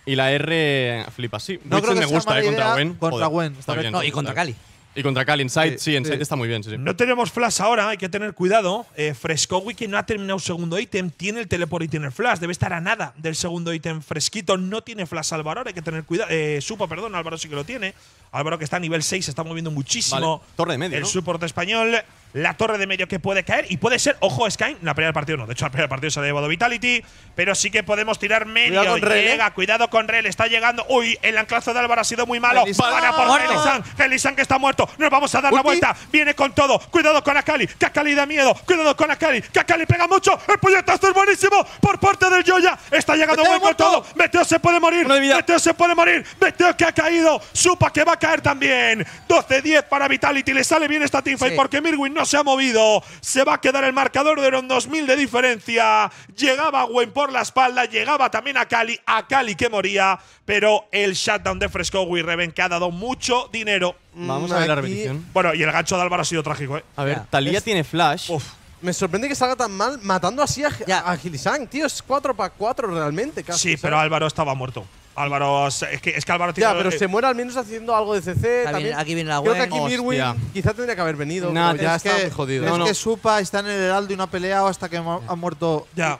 Y la R flipa, sí. No creo que me gusta, ¿eh? Contra Gwen. Contra Gwen, está bien. No, y contra Kali. Y contra Kali, Inside, sí, sí Inside sí. está muy bien. Sí, sí. No tenemos flash ahora, hay que tener cuidado. Eh, Fresskowy, que no ha terminado segundo ítem, tiene el teleport y tiene el flash. Debe estar a nada del segundo ítem fresquito. No tiene flash Álvaro, hay que tener cuidado. Eh, Supa, perdón, Álvaro sí que lo tiene. Álvaro que está a nivel seis, se está moviendo muchísimo. Vale. Torre de medio, el ¿no? soporte español. La torre de medio que puede caer. Y puede ser, ojo, Sky. La primera del partido no. De hecho, la primera del partido se ha llevado Vitality. Pero sí que podemos tirar medio. Cuidado con Llega, Rell. Cuidado con Rell. Está llegando. Uy, el anclazo de Álvaro ha sido muy malo. Para por Hylissang. Hylissang que está muerto. Nos vamos a dar la vuelta. Viene con todo. Cuidado con Akali. Que Akali da miedo. Cuidado con Akali. Que Akali pega mucho. El puñetazo es buenísimo. Por parte del Elyoya. Está llegando Meteo con todo. Meteo se puede morir. Meteo se puede morir. Meteo que ha caído. Supa que va a caer también. doce diez para Vitality. Le sale bien esta teamfight sí. porque Myrwn no se ha movido. Se va a quedar el marcador de los dos mil de diferencia. Llegaba Gwen por la espalda. Llegaba también Akali. Akali que moría. Pero el shutdown de Fresskowy Reven que ha dado mucho dinero. Vamos mm, a ver aquí. La repetición. Bueno, y el gancho de Álvaro ha sido trágico, ¿eh? A ver, yeah. Taliyah tiene flash. Uf. Me sorprende que salga tan mal matando así a, yeah. a Hylissang, tío. Es cuatro para cuatro realmente. Casi, sí, ¿sabes? Pero Álvaro estaba muerto. Álvaro… Es que, es que Álvaro tiene… Ya, pero eh, se muere al menos haciendo algo de C C. También, también. Aquí viene la Gwen. Creo que aquí Myrwn quizá tendría que haber venido. Nah, ya es está que, jodido. Es no, no. que Supa está en el heraldo y no ha peleado hasta que ha muerto… Ya,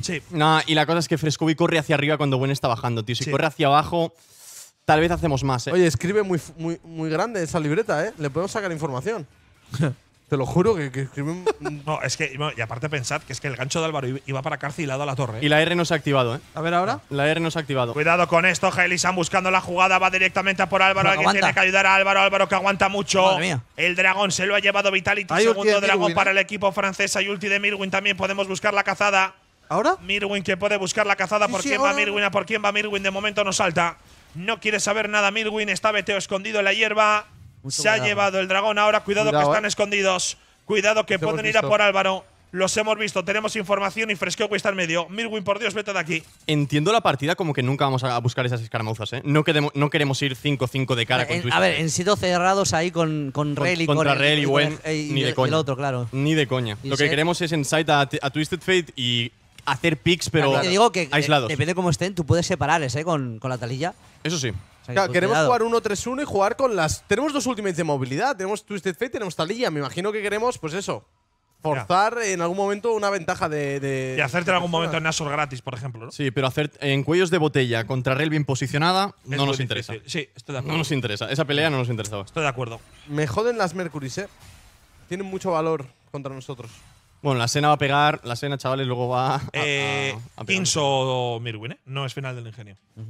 sí. Nah, y la cosa es que Fresskowy corre hacia arriba cuando Gwen está bajando, tío. Si sí. corre hacia abajo, tal vez hacemos más, ¿eh? Oye, escribe muy, muy, muy grande esa libreta, ¿eh? Le podemos sacar información. Te lo juro que, que escribe… No, es que… Y aparte pensad que es que el gancho de Álvaro iba para Carci y le ha dado la torre. Y la R no se ha activado, ¿eh? A ver ahora. La R no se ha activado. Cuidado con esto, Hylissang buscando la jugada. Va directamente a por Álvaro. Alguien tiene que ayudar a Álvaro. Álvaro que aguanta mucho. Madre mía. El dragón se lo ha llevado Vitality. Hay segundo dragón Myrwn, ¿eh? Para el equipo francés. Hay ulti de Myrwn también. Podemos buscar la cazada. ¿Ahora? Myrwn que puede buscar la cazada. Sí, ¿Por sí, quién ahora. va Myrwn? ¿A por quién va Myrwn? De momento no salta. No quiere saber nada Myrwn. Está Beteo escondido en la hierba. Mucho se ha cuidado. llevado el dragón ahora. Cuidado, cuidado que están eh. escondidos. Cuidado que pueden ir a por Álvaro. Los hemos visto. Tenemos información y Fresskowy está en medio. Myrwn, por Dios, vete de aquí. Entiendo la partida como que nunca vamos a buscar esas escaramuzas, ¿eh? No, queremos, no queremos ir cinco cinco de cara eh, con en, Twisted. A ver, en sitios cerrados ahí con, con Rell y con Contra Rell y Gwen. Ni de coña. Ni de coña. Lo que queremos es en site a, a Twisted Fate y… hacer picks, pero claro, te digo que aislados. Depende de cómo estén, tú puedes separarles, ¿eh? Con, con la Taliyah. Eso sí. O sea, claro, queremos cuidado. Jugar uno tres uno y jugar con las… Tenemos dos ultimates de movilidad. Tenemos Twisted Fate, tenemos Taliyah. Me imagino que queremos, pues eso… Forzar ya. en algún momento una ventaja de… de y hacerte en algún persona. momento Nashor gratis, por ejemplo, ¿no? Sí, pero hacer en cuellos de botella contra Rell bien posicionada es no nos interesa. Sí, estoy de acuerdo. No nos interesa. Esa pelea no nos interesaba. Estoy de acuerdo. Me joden las Mercuries, ¿eh? Tienen mucho valor contra nosotros. Bueno, la Senna va a pegar. La Senna, chavales, luego va a… Eh, a, a pegar. Inso Myrwn, ¿eh? No es final del ingenio. Uh-huh.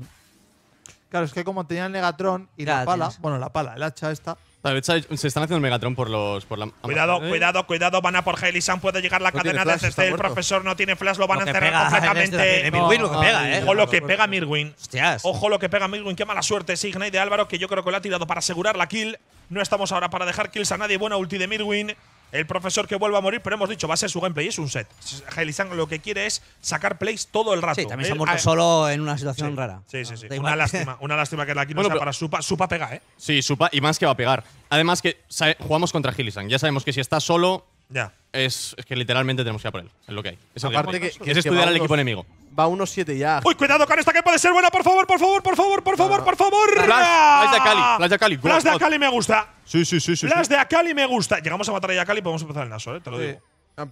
Claro, es que como tenían Negatron y claro, la pala… Tienes. Bueno, la pala, el hacha esta… Vale, se están haciendo el Megatron por los… Por la, cuidado, eh. cuidado, cuidado. Van a por Hylissang. Puede llegar la no cadena flash, de C C. El profesor no tiene flash. Lo van lo a encerrar completamente. Myrwn lo que pega, ¿eh? Ojo lo que pega Myrwn. Hostias. Ojo lo que pega Myrwn. Qué mala suerte. Ese Ignite de Álvaro, que yo creo que lo ha tirado para asegurar la kill. No estamos ahora para dejar kills a nadie. Buena ulti de Myrwn. El profesor que vuelva a morir, pero hemos dicho, va a ser su gameplay, es un set. Hylissang lo que quiere es sacar plays todo el rato. Sí, también se ha muerto ah, solo en una situación sí, rara. Sí, sí, sí. Una lástima, una lástima que la kill no bueno, sea para Supa. Supa pega, ¿eh? Sí, Supa, y más que va a pegar. Además que jugamos contra Hylissang. Ya sabemos que si está solo, ya. Es, es que literalmente tenemos que ir a por él. Es lo que hay. Es, Aparte que, que es estudiar que al equipo enemigo. Va uno siete ya. ¡Uy, cuidado con esta que puede ser buena! ¡Por favor, por favor, por favor, por favor, por favor! ¡Flash! ¡Flash de Akali! ¡Flash de Akali! ¡Flash de Akali me gusta! Sí, sí, sí. ¡Flash sí. de Akali me gusta! Llegamos a matar a Akali y podemos empezar el Nashor, ¿eh? Te lo digo.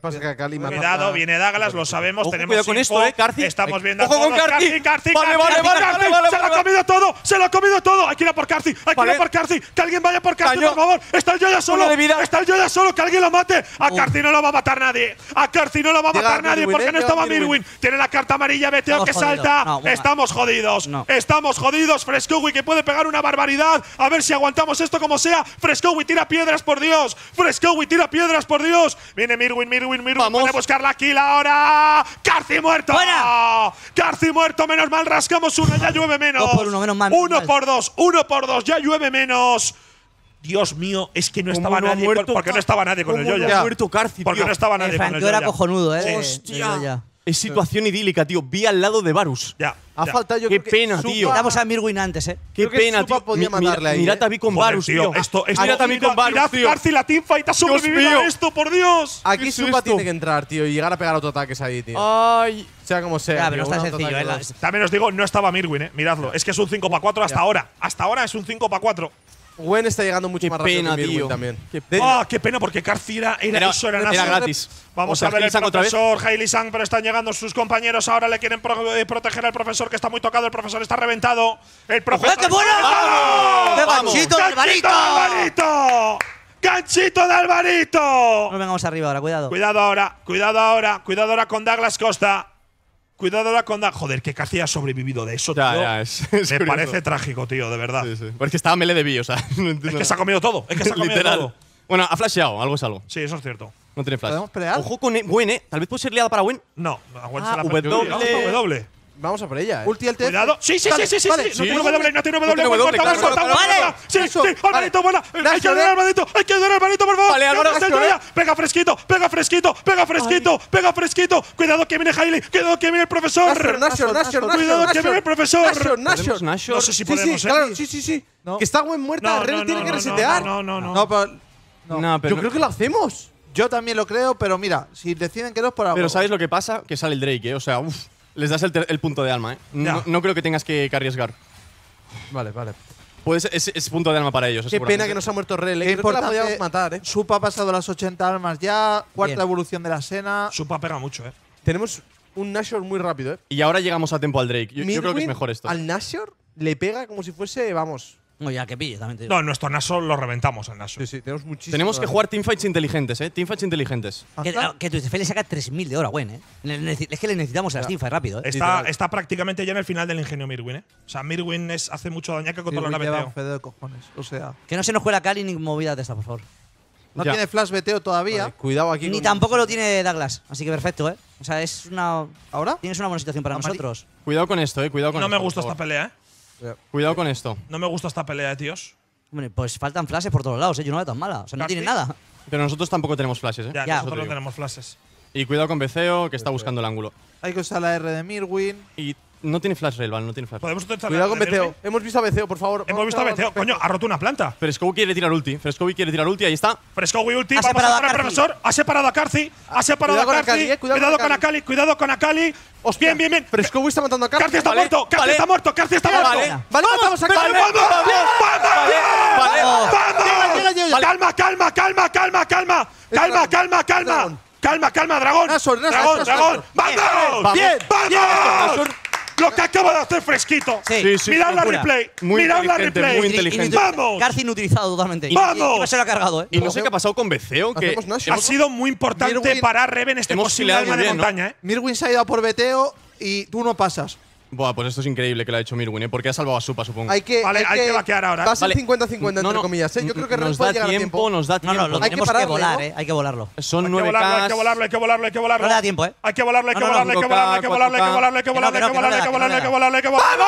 Pasa que Akali me Cuidado, viene Daglas, lo sabemos. Ojo, tenemos con esto, ¿eh, Carci? Estamos viendo a todos. ¡Carci, Carci, vale, vale, vale, vale, vale, ¡Se lo ha comido todo! ¡Se lo ha comido todo! ¡Hay que ir a por Carci! ¡Hay que ir a por Carci! ¡Que alguien vaya por Carci, por favor! ¡Está el Elyoya solo! ¡Está el Elyoya solo! ¡Que alguien lo mate! ¡A Carci no lo va a matar nadie! ¡A Carci no lo va a matar nadie! Porque no estaba Myrwn. Tiene la carta amarilla, Beteo que salta. Estamos jodidos. Estamos jodidos. Fresskowy que puede pegar una barbaridad. A ver si aguantamos esto como sea. Fresskowy tira piedras, por Dios. Fresskowy tira piedras, por Dios. Viene Myrwn. Myrwn, Myrwn, puede buscar la kill ahora. ¡Carci muerto! ¡Buena! ¡Carci muerto! Menos mal, rascamos una, ya llueve menos. Dos por uno, menos mal. Uno por dos, uno por dos, ya llueve menos. Dios mío, es que no estaba nadie. Muerto, porque no estaba nadie con el Elyoya. Muerto Carci, porque no estaba nadie con el Elyoya. Era cojonudo, ¿eh? ¡Hostia! Es situación idílica, tío. Vi al lado de Varus. Ya. Ha faltado yo. Qué pena, tío. Quitamos a Myrwn antes, eh. Qué pena, tío. Mirad a mí con Varus, tío. Esto mirad a mí con Varus, tío. Carci, la teamfight ha sobrevivido a esto, por Dios. Aquí Supa tiene que entrar, tío, y llegar a pegar autoataques ahí, tío. Ay. Sea como sea. También os digo, no estaba Myrwn, eh. Miradlo. Es que es un cinco para cuatro hasta ahora. Hasta ahora es un cinco para cuatro. Gwen está llegando mucho más rápido que Myrwn también. ¡Ah, qué pena! Porque Carci era eso, era gratis. Vamos a ver el profesor Hylissang, pero están llegando sus compañeros. Ahora le quieren proteger al profesor, que está muy tocado. El profesor está reventado. ¡El profesor! ¡Qué bueno! ¡Ganchito de Alvarito! ¡Ganchito de Alvarito! No vengamos arriba ahora, cuidado. Cuidado ahora, cuidado ahora, cuidado ahora con Daglas Costa. Cuidado ahora con… Joder, que Carci ha sobrevivido de eso, ya, tío. Ya, es, es Me curioso. Parece trágico, tío, de verdad. Sí, sí. Porque estaba melee de B, o sea… No entiendo es que nada. Se ha comido todo. Es que se ha comido Literal. todo. Bueno, ha flasheado. Algo es algo. Sí, eso es cierto. No tiene flash. ¿Podemos pelear? Ojo con Gwen, ¿eh? Tal vez puede ser liada para Gwen. No, a Gwen ah, se la W. W. W. Vamos a por ella, eh. Ulti al T F. Cuidado. Sí, sí, sí, sí, sí. No tiene W, no tiene W. ¡Vale! Sí, sí. Alvarito, buena. Hay que ayudar al Alvarito. Hay que ayudar al Alvarito, por favor. Vale, Álvaro. Pega fresquito, pega fresquito, pega fresquito, pega fresquito. Cuidado que viene Hailey. Cuidado que viene el profesor. Nashor, Nashor, Cuidado que viene el profesor. Nashor, Nashor. No sé si podemos, eh. Sí, sí, sí. Que está Gwen muerta. Rell tiene que resetear. No, no, no. No, pero… Yo creo que lo hacemos. Yo también lo creo, pero mira, si deciden que no es por algo… Pero ¿sabéis lo que pasa? Que sale el Drake, eh. O sea, uff. Les das el, el punto de alma, ¿eh? No, no creo que tengas que, que arriesgar. Vale, vale. Pues es, es punto de alma para ellos. Qué pena que nos ha muerto Rell. ¿eh? Creo que la podíamos matar, ¿eh? Supa ha pasado las ochenta almas ya. Cuarta Bien. evolución de la Senna. Supa pega mucho, ¿eh? Tenemos un Nashor muy rápido, ¿eh? Y ahora llegamos a tiempo al Drake. Yo, yo creo que es mejor esto. Al Nashor le pega como si fuese, vamos… No, ya que pille, también te digo. No, nuestro Nashor lo reventamos al Nashor. Sí, sí, tenemos muchísimo. Tenemos que ¿verdad? jugar teamfights inteligentes, eh. Teamfights inteligentes. Que, que Twisted Fate le saca tres mil de oro a Gwen, eh. Es que le necesitamos a las teamfights rápido, eh. Está, está prácticamente ya en el final del ingenio Myrwn, eh. O sea, Myrwn es, hace mucho daño que controla la Beteo. De cojones, o sea. Que no se nos juega Kali ni movida de esta, por favor. No ya. tiene flash Beteo todavía. Vale, cuidado aquí. Ni tampoco el... lo tiene Daglas, así que perfecto, eh. O sea, es una… ¿Ahora? Tienes una buena situación para Amari. nosotros. Cuidado con esto, eh. Cuidado con no esto, me gusta esta pelea, eh. Cuidado con esto. No me gusta esta pelea, de tíos. Hombre, pues faltan flashes por todos lados, ¿eh? Yo no veo tan mala. O sea, no tiene nada. Pero nosotros tampoco tenemos flashes, ¿eh? Ya, ya. Nosotros no tenemos flashes. Y cuidado con Beteo, que está buscando el ángulo. Hay que usar la R de Myrwn. Y No tiene flash Rell, vale, no tiene flash. Podemos utilizar. Cuidado con Beteo. Hemos visto a Beteo, por favor. Hemos visto a Beteo. Coño, ha roto una planta. Fresskowy quiere tirar ulti. Fresskowy quiere tirar ulti, ahí está. Fresskowy ulti, vamos a parar al profesor. Ha separado a Carci. Ha separado a Carci. Cuidado con Akali, cuidado con Akali. Hostia, bien, bien, bien. Fresskowy está matando a Carci. Carci está muerto, Carci está muerto, Carci está muerto. Vale, matamos a Carci. Calma, calma, calma, calma, calma. Calma, calma, calma. Calma, calma, dragón. Dragón, dragón. ¡Vamos! ¡Bien! ¡Vamos! Lo que acaba de hacer fresquito. Sí, sí. Mirad la replay. Mirad la replay. Muy inteligente. ¡Vamos! Carci inutilizado totalmente. ¡Vamos! Y se lo ha cargado, ¿eh? Y no sé qué ha pasado con Beteo, que ha sido muy importante para Reven este posible alma de montaña, ¿eh? Myrwn se ha ido a por Beteo y tú no pasas. Buah, pues esto es increíble que lo ha hecho Myrwn, ¿eh? Porque ha salvado a Supa, supongo. Hay que… Vale, hay que vaquear ahora. Va a ser cincuenta cincuenta, entre comillas, ¿eh? Yo creo que Reven puede llegar a tiempo. Nos da tiempo, nos da tiempo. No, no, lo tenemos que volar, ¿eh? Hay que volarlo. Son nueve K. Hay que volarlo, hay que volarlo, hay que volarlo. No le da tiempo, ¿eh? Hay que volarlo, hay que volarlo, hay que volarlo, hay que volarlo, hay que volarlo, hay que volarlo, hay que volarlo, hay que volarlo, hay que volarlo.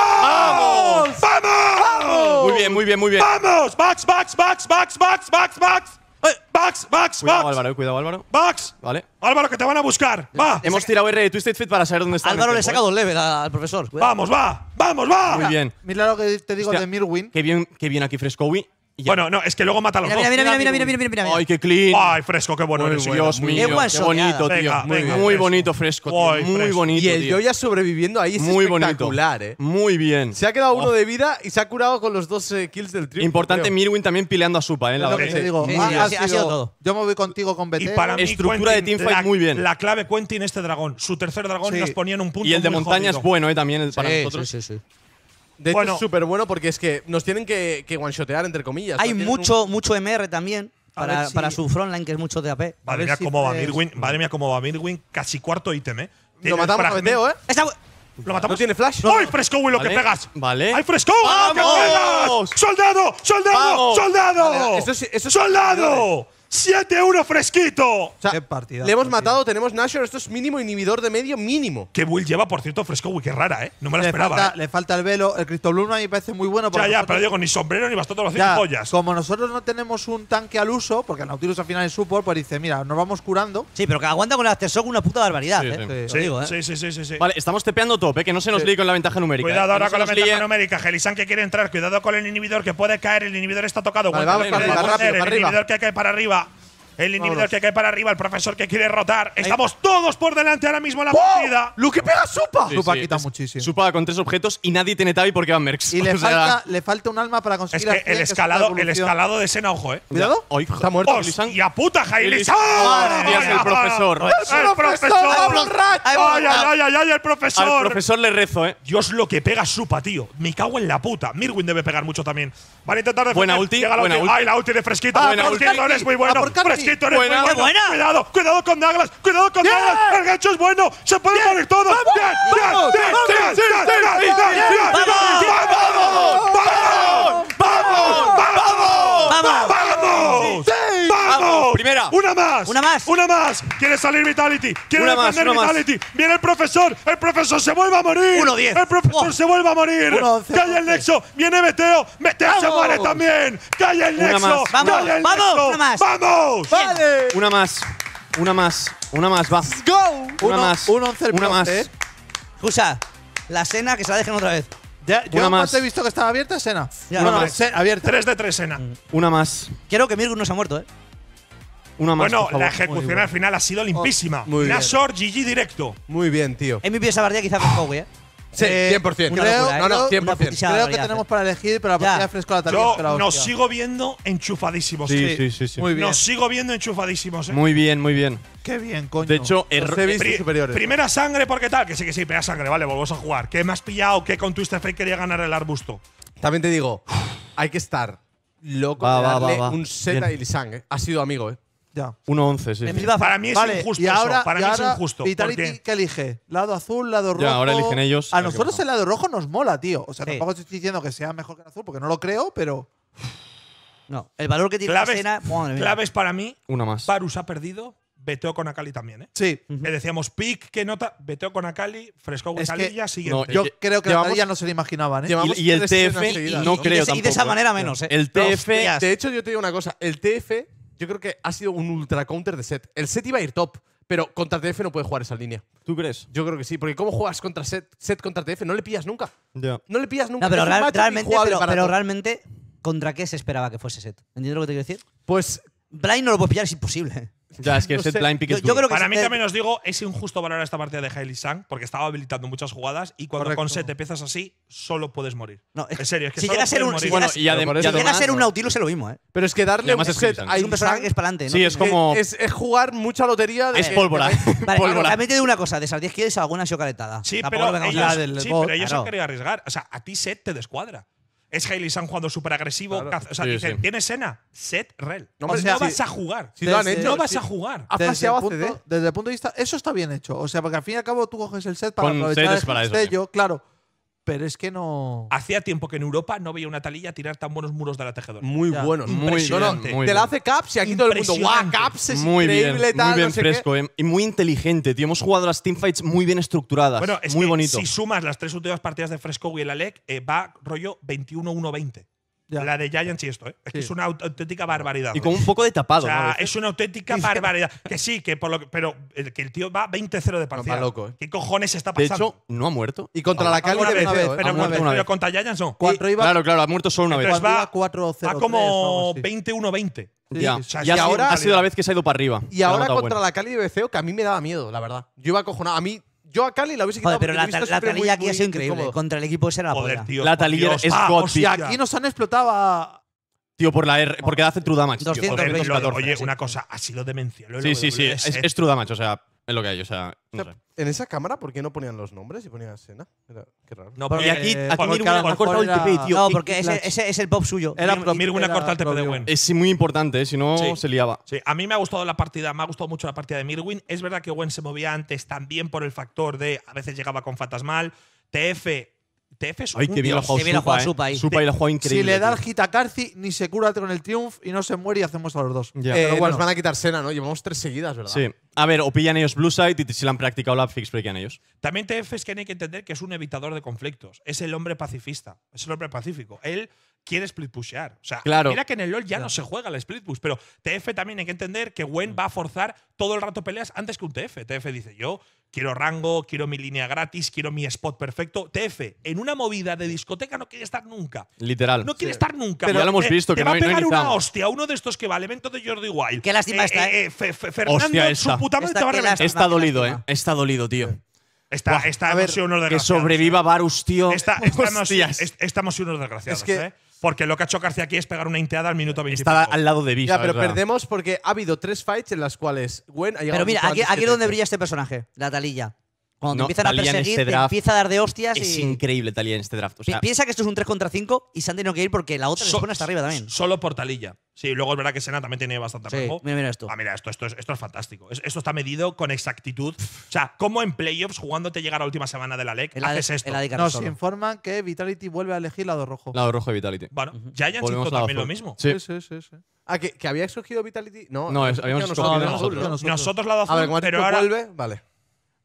¡Vamos! ¡Vamos! Muy bien, muy bien, muy bien. ¡Vamos! ¡Bax, bax, bax, bax, bax, bax, bax! Bax, Bax, Bax. Cuidado, Álvaro, cuidado, Álvaro. Bax. Vale. Álvaro, que te van a buscar. Va. Hemos tirado R de Twisted Fate para saber dónde está. Álvaro le ha sacado un level al profesor. Cuidado. Vamos, va. Vamos, va. Muy bien. Mira lo que te digo. Hostia, de Myrwn. Qué bien, qué bien aquí Fresskowy. Bueno, no, es que luego mata a los dos. Mira, mira, mira, mira, mira, mira. Ay, qué clean. Ay, Fresco, qué bueno. Dios mío, qué bonito, tío. Muy bonito, Fresco. Muy bonito. Y el Elyoya sobreviviendo ahí es espectacular, eh. Muy bien. Se ha quedado uno de vida y se ha curado con los dos kills del trío. Importante Myrwn también pileando a Supa, eh. Ha sido todo. Yo me voy contigo con Beteo. Y para mí, estructura de teamfight muy bien. La clave Quentin, este dragón. Su tercer dragón y nos ponían un punto. Y el de montaña es bueno, eh, también para nosotros. Sí, sí, sí. De hecho, bueno, es súper bueno porque es que nos tienen que, que one-shotear, entre comillas. Hay mucho, un... mucho M R también para, si... para su frontline, que es mucho de A P. Madre mía, si cómo va Myrwn, madre mía, cómo va Myrwn. Casi cuarto ítem, ¿eh? Lo matamos a Beteo, ¿eh? Esta... ¿Lo matamos? ¿No tiene flash? ¡Ay, Fresskowy, lo que pegas! Vale. ¡Ay, Fresskowy, lo que pegas! ¡Soldado, soldado, Vamos. soldado! Vale, eso es, eso es ¡Soldado! siete uno fresquito. O sea, qué partida. Le hemos partida. matado, tenemos Nashor, esto es mínimo inhibidor de medio, mínimo. Qué build lleva, por cierto, Fresskowy, qué rara, ¿eh? No me la le esperaba. Falta, ¿eh? Le falta el velo, el Cryptoblum a mí me parece muy bueno. Ya, ya, pero digo, ni sombrero ni bastón lo hacen pollas. Como nosotros no tenemos un tanque al uso, porque el Nautilus al final es support, pues dice, mira, nos vamos curando. Sí, pero que aguanta con el Aftershock una puta barbaridad, sí, ¿eh? Sí. Sí, digo, ¿eh? Sí, sí, sí, sí, sí. Vale, estamos tepeando top, ¿eh? Que no se nos sí. líe con la ventaja numérica. Cuidado eh, ahora no con la ventaja líe. numérica. Hylissang que quiere entrar, cuidado con el inhibidor que puede caer, el inhibidor está tocado. Vale, vamos para arriba. El inhibidor que cae para arriba. El inhibidor Vámonos. que cae para arriba, el profesor que quiere rotar. Ahí. Estamos todos por delante ahora mismo en la ¡Wow! partida. ¡Lo que pega Supa! Sí, Supa sí, quita es, muchísimo. Supa con tres objetos y nadie tiene Tabi porque van mercs. Y le falta, le falta un alma para conseguir… Es que el escalado, el escalado de Senna, ojo, eh. Cuidado. Hoy está muerto Hylissang. ¡Y a puta, Hylissang! ¡Madre mía, el profesor! ¡El profesor! ¡Ay, ay, ay, ay, el profesor! Al profesor le rezo, eh. Dios, lo que pega Supa, tío. Me cago en la puta. Myrwn debe pegar mucho también. Van a intentar defender. Buena ulti. ¡Ay, la ulti de fresquito! ¡Buena ulti! ¡Es muy bueno! Buena, buena. Buena. Buena. Cuidado, cuidado con Daglas, cuidado con Daglas. El gancho es bueno, se puede morir todo. ¡Vamos! ¡Vamos! ¡Vamos! ¡Vamos! ¡Vamos! Primera. Una más. Una más. Una más. Quiere salir Vitality. Quiere defender Vitality. Viene el profesor. El profesor se vuelve a morir. uno diez. El profesor se vuelve a morir. Cae el nexo. Viene Beteo. Beteo se muere también. Cae el nexo. Cae el nexo. ¡Vamos! Vale. Una más. Una más. Una más. Va. Go. Una más. Una más. Escucha. La Senna que se la dejen otra vez. Ya, yo una más. He visto que estaba abierta Senna. Ya, una no, más. Sen, abierta. tres de tres, Senna. Mm. Una más. Quiero que Myrwn no se ha muerto, eh. Una más. Bueno, por favor. La ejecución al final ha sido limpísima. Oh, Nashor, G G directo. Muy bien, tío. En mi pieza partida quizás Fresskowy, eh. Sí, cien por cien. Creo, no, no, cien por cien. Creo que tenemos para elegir, pero la partida de Fresco la Taliyah es la hostia. Nos sigo viendo enchufadísimos. Sí, sí, sí, sí. Muy bien. Nos sigo viendo enchufadísimos, eh. Muy bien, muy bien. Qué bien, coño. De hecho, Pri superiores. Primera sangre, porque tal. Que sí, que sí, pega sangre. Vale, volvemos a jugar. Que me has pillado que con Twisted Fate quería ganar el arbusto. También te digo, hay que estar loco va, de darle va, va, va. un set a Hylissang, eh. Ha sido amigo, eh. uno once, sí. sí. Para mí es vale, injusto. Y ahora, eso. Para y ahora, mí es injusto. Vitality, ¿qué elige? Lado azul, lado rojo. Ya, ahora eligen ellos. A nosotros no. el lado rojo nos mola, tío. O sea, sí. tampoco estoy diciendo que sea mejor que el azul, porque no lo creo, pero. No, el valor que tiene la escena. Claves para mí. Una más. Varus ha perdido. Beteo con Akali también, ¿eh? Sí. Uh-huh. Le decíamos, pick, ¿qué nota? Beteo con Akali, Fresskowy, Taliyah, siguiente. No, yo creo que Taliyah no se lo imaginaban, ¿eh? Y, y el T F, y, no y, creo y de, tampoco. Y de esa manera menos, ¿eh? El T F… De hecho, yo te digo una cosa. El T F… Yo creo que ha sido un ultra counter de Sett. El Sett iba a ir top, Pero contra T F no puede jugar esa línea. ¿Tú crees? Yo creo que sí, porque ¿cómo juegas contra Sett? Sett contra T F no le pillas nunca. Yeah. No le pillas nunca. No, pero, real, realmente, pero, pero realmente, ¿contra qué se esperaba que fuese Sett? ¿Entiendes lo que te quiero decir? Pues… Blind no lo puedes pillar, es imposible. Ya, es que no Sett Blind pick es yo, yo creo que Para Sett mí también os digo, es injusto valorar esta partida de Hylissang porque estaba habilitando muchas jugadas y cuando Correcto. Con Sett empiezas así, solo puedes morir. No, en serio, es que si solo ser un, morir. Si bueno, si llega a ser un Nautilus es lo mismo, ¿eh? Pero es que darle un Sett… Hay un personaje que es para adelante, ¿no? Sí, es como… Es, es jugar mucha lotería… De, es pólvora. Vale, realmente de una cosa, de Sardiez quieres alguna chocaretada. Sí, pero ellos han querido arriesgar. O sea, a ti Sett te descuadra. Es Hylissang jugando súper agresivo. Claro. O sea, sí, dicen, sí. ¿Tienes Senna? Sett, Rell. No, pues o sea, no sí. vas a jugar. Si desde, hecho, no vas sí. a jugar. Ha paseado a C D. Desde el punto de vista… Eso está bien hecho. O sea, porque al fin y al cabo tú coges el Sett para Con aprovechar Sett el para destello. Eso, claro. Pero es que no… Hacía tiempo que en Europa no veía una Taliyah tirar tan buenos muros de la tejedora. Muy ya. buenos. Muy, no, no, muy Te bien. la hace Caps y aquí todo el mundo… ¡Guau, Caps es muy increíble! Bien, tal, muy bien no sé fresco. Qué. Eh. Y muy inteligente, tío. Hemos jugado las teamfights muy bien estructuradas. Bueno, es muy que bonito. Si sumas las tres últimas partidas de Fresskowy y la L E C, eh, va rollo veintiuno uno veinte. Ya. La de Giants y esto, ¿eh? Es sí. que es una auténtica barbaridad. Y con un poco de tapado. O sea, ¿no? Es una auténtica barbaridad. Que sí, que por lo que, pero el, que el tío va veinte cero de partida. Está loco, ¿eh? ¿Qué cojones está pasando? De hecho, no ha muerto. Y contra ah, la Kali de Beteo, pero, pero contra Giants no. Y, iba, claro, claro, ha muerto solo una vez. Va cuatro cero. Como veintiuno veinte. Sí, ya. O sea, y ahora ha sido la vez que se ha ido para arriba. Y ahora contra bueno. la Kali de Beteo, que a mí me daba miedo, la verdad. Yo iba acojonado. A mí… Yo a Kali la hubiese quitado. Joder, pero la, la Taliyah aquí ha sido increíble. Incómodo. Contra el equipo ese era la polla. Tío, la Taliyah es God, tío. Y aquí nos han explotado a… Tío, por la R, porque hace true damage. doscientos veinte. Oye, una cosa, ha sido demencial. Sí, sí, sí. Es, es true damage, o sea, es lo que hay. O sea, no o sea, sé. En esa cámara, ¿por qué no ponían los nombres y ponían Senna? Era, qué raro. No, porque aquí, eh, aquí Myrwn ha cortado el T P, tío. No, porque ese, ese es el pop suyo. Myrwn ha cortado el T P de Gwen. Es muy importante, si no sí. se liaba. Sí, a mí me ha gustado la partida, me ha gustado mucho la partida de Myrwn. Es verdad que Gwen se movía antes también por el factor de a veces llegaba con fantasmal. T F… T F es un Ay, que bien lo ha jugado Supa ahí. Supa y lo ha jugado increíble. Si le da el hit a Carci, ni se cura con el triunfo y no se muere y hacemos a los dos. Yeah. Eh, bueno. Nos van a quitar Senna, ¿no? Llevamos tres seguidas, ¿verdad? Sí. A ver, o pillan ellos Blue Side y si le han practicado la fix break en ellos. También T F es que hay que entender que es un evitador de conflictos. Es el hombre pacifista. Es el hombre pacífico. Él quiere split pushear. O sea, claro. mira que en el LoL ya claro. no se juega el split push, pero T F también hay que entender que Gwen va a forzar todo el rato peleas antes que un T F. T F dice, yo quiero rango, quiero mi línea gratis, quiero mi spot perfecto. T F, en una movida de discoteca no quiere estar nunca. Literal. No quiere sí. estar nunca. Pero ya lo hemos visto. Eh, que te no va a pegar no una hostia uno de estos que va al evento de Jordi Wild. Qué lástima eh, está, eh. Fe, fe, Fernando, hostia esta. Su puta madre esta, te va a reventar. Está dolido, eh. Está dolido, tío. Sí. Esta, esta ver, unos desgraciados. Que sobreviva Varus, tío. Esta, estamos unos desgraciados, es que, ¿eh? Porque lo que ha hecho Carci aquí es pegar una inteada al minuto veinte. Está al lado de Visa. Ya, pero perdemos porque ha habido tres fights en las cuales Gwen ha llegado. Pero mira, aquí, aquí es donde brilla este personaje, la Taliyah. Cuando no, te empiezan Taliyah a perseguir, este te empieza a dar de hostias. Es y increíble Taliyah en este draft. O sea, piensa que esto es un tres contra cinco y se han tenido que ir porque la otra so, les pone hasta arriba también. Solo por Taliyah. Sí, luego es verdad que Senna también tiene bastante rango. Sí, mira, mira esto. Ah, mira, esto, esto, esto, esto es fantástico. Esto está medido con exactitud. O sea, ¿cómo en playoffs, jugándote llegar a la última semana de la L E C, el haces esto? El Nos solo. informan que Vitality vuelve a elegir lado rojo. Lado rojo de Vitality. Bueno, uh-huh. Giants hizo también azul. lo mismo. Sí, sí, sí. sí. Ah, ¿que, ¿que había escogido Vitality? No, no es, habíamos escogido nosotros. Nosotros lado azul, pero ahora… Vale.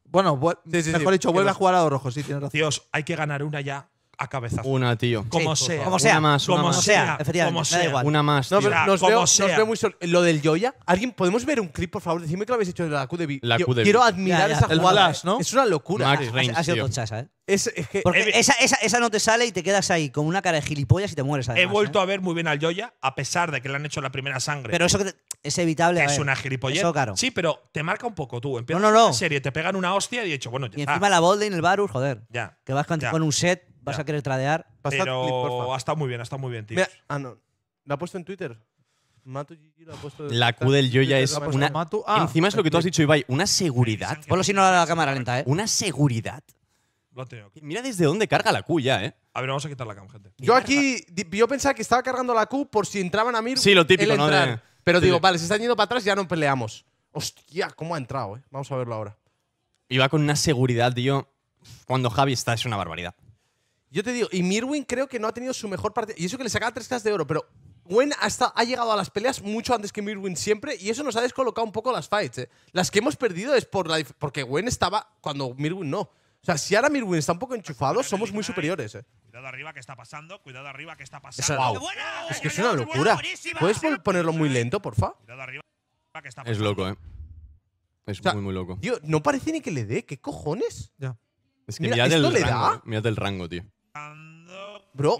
Bueno, sí, sí, mejor sí, dicho, vuelve a jugar a los rojos, sí, tienes razón. Dios, hay que ganar una ya a cabezazo. Una, tío. Como sí, sea. Como sea. Una más, una como más. sea. Como sea. Igual. Una más, tío. No, pero nos, como veo, sea. nos veo muy sol. Lo del Elyoya. ¿Alguien, podemos ver un clip, por favor? Decidme que lo habéis hecho de la Q de B. La Q de B. Quiero admirar ya, ya, esa el jugada. Flash, ¿no? Es una locura. Max Range, ha, ha sido tocha esa, ¿eh? Es, es que Porque he, esa, esa, esa no te sale y te quedas ahí con una cara de gilipollas y te mueres. Además, he vuelto ¿eh? a ver muy bien al Elyoya, a pesar de que le han hecho la primera sangre. Pero eso que te, es evitable. Es una gilipollez. Sí, pero te marca un poco tú. Empiezas no, no, no. en serie, te pegan una hostia y he dicho, bueno, ya Y está. encima la Bolden, el Varus, joder. Ya. Que vas con, con un Sett, vas ya. a querer tradear. Pero ha estado muy bien, ha estado muy bien, tío. Ah, no. ¿La ha puesto en Twitter? Mato Gigi la, ha puesto la Q del Elyoya es una… Mato, ah, encima es lo que tú has dicho, Ibai. Una seguridad. Ponlo si no a la cámara lenta, ¿eh? Una seguridad. Mira desde dónde carga la Q ya, ¿eh? A ver, vamos a quitar la cam, gente. Yo aquí… Yo pensaba que estaba cargando la Q por si entraban a Myrwn. Sí, lo típico, ¿no? De, Pero de, digo, de. vale, se están yendo para atrás, ya no peleamos. Hostia, cómo ha entrado, ¿eh? Vamos a verlo ahora. Y va con una seguridad, tío. Cuando Javi está, es una barbaridad. Yo te digo, y Myrwn creo que no ha tenido su mejor partida. Y eso que le sacaba tres casas de oro, pero… Gwen hasta ha llegado a las peleas mucho antes que Myrwn siempre y eso nos ha descolocado un poco las fights. ¿eh? Las que hemos perdido es por la… Porque Gwen estaba cuando Myrwn no. O sea, si ahora Myrwn está un poco enchufado, somos muy superiores. ¿eh? Cuidado arriba que está pasando, cuidado arriba que está pasando. Wow. Es que es una locura. ¿Puedes ponerlo muy lento, porfa? Es loco, ¿eh? Es o sea, muy, muy loco. Tío, no parece ni que le dé. ¿Qué cojones? Ya. Es que mirad el rango. Mirad el rango, tío. Bro.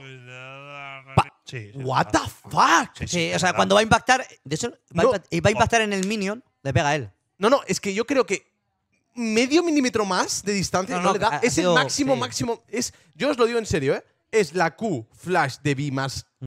Sí, what the fuck? Sí, sí, o sea, cuando va a impactar. De hecho, va, no. a impactar, va a impactar en el minion, le pega a él. No, no, es que yo creo que medio milímetro más de distancia no, no, no le da. Es sido, el máximo, sí. máximo. Es, yo os lo digo en serio, ¿eh? Es la Q flash de B más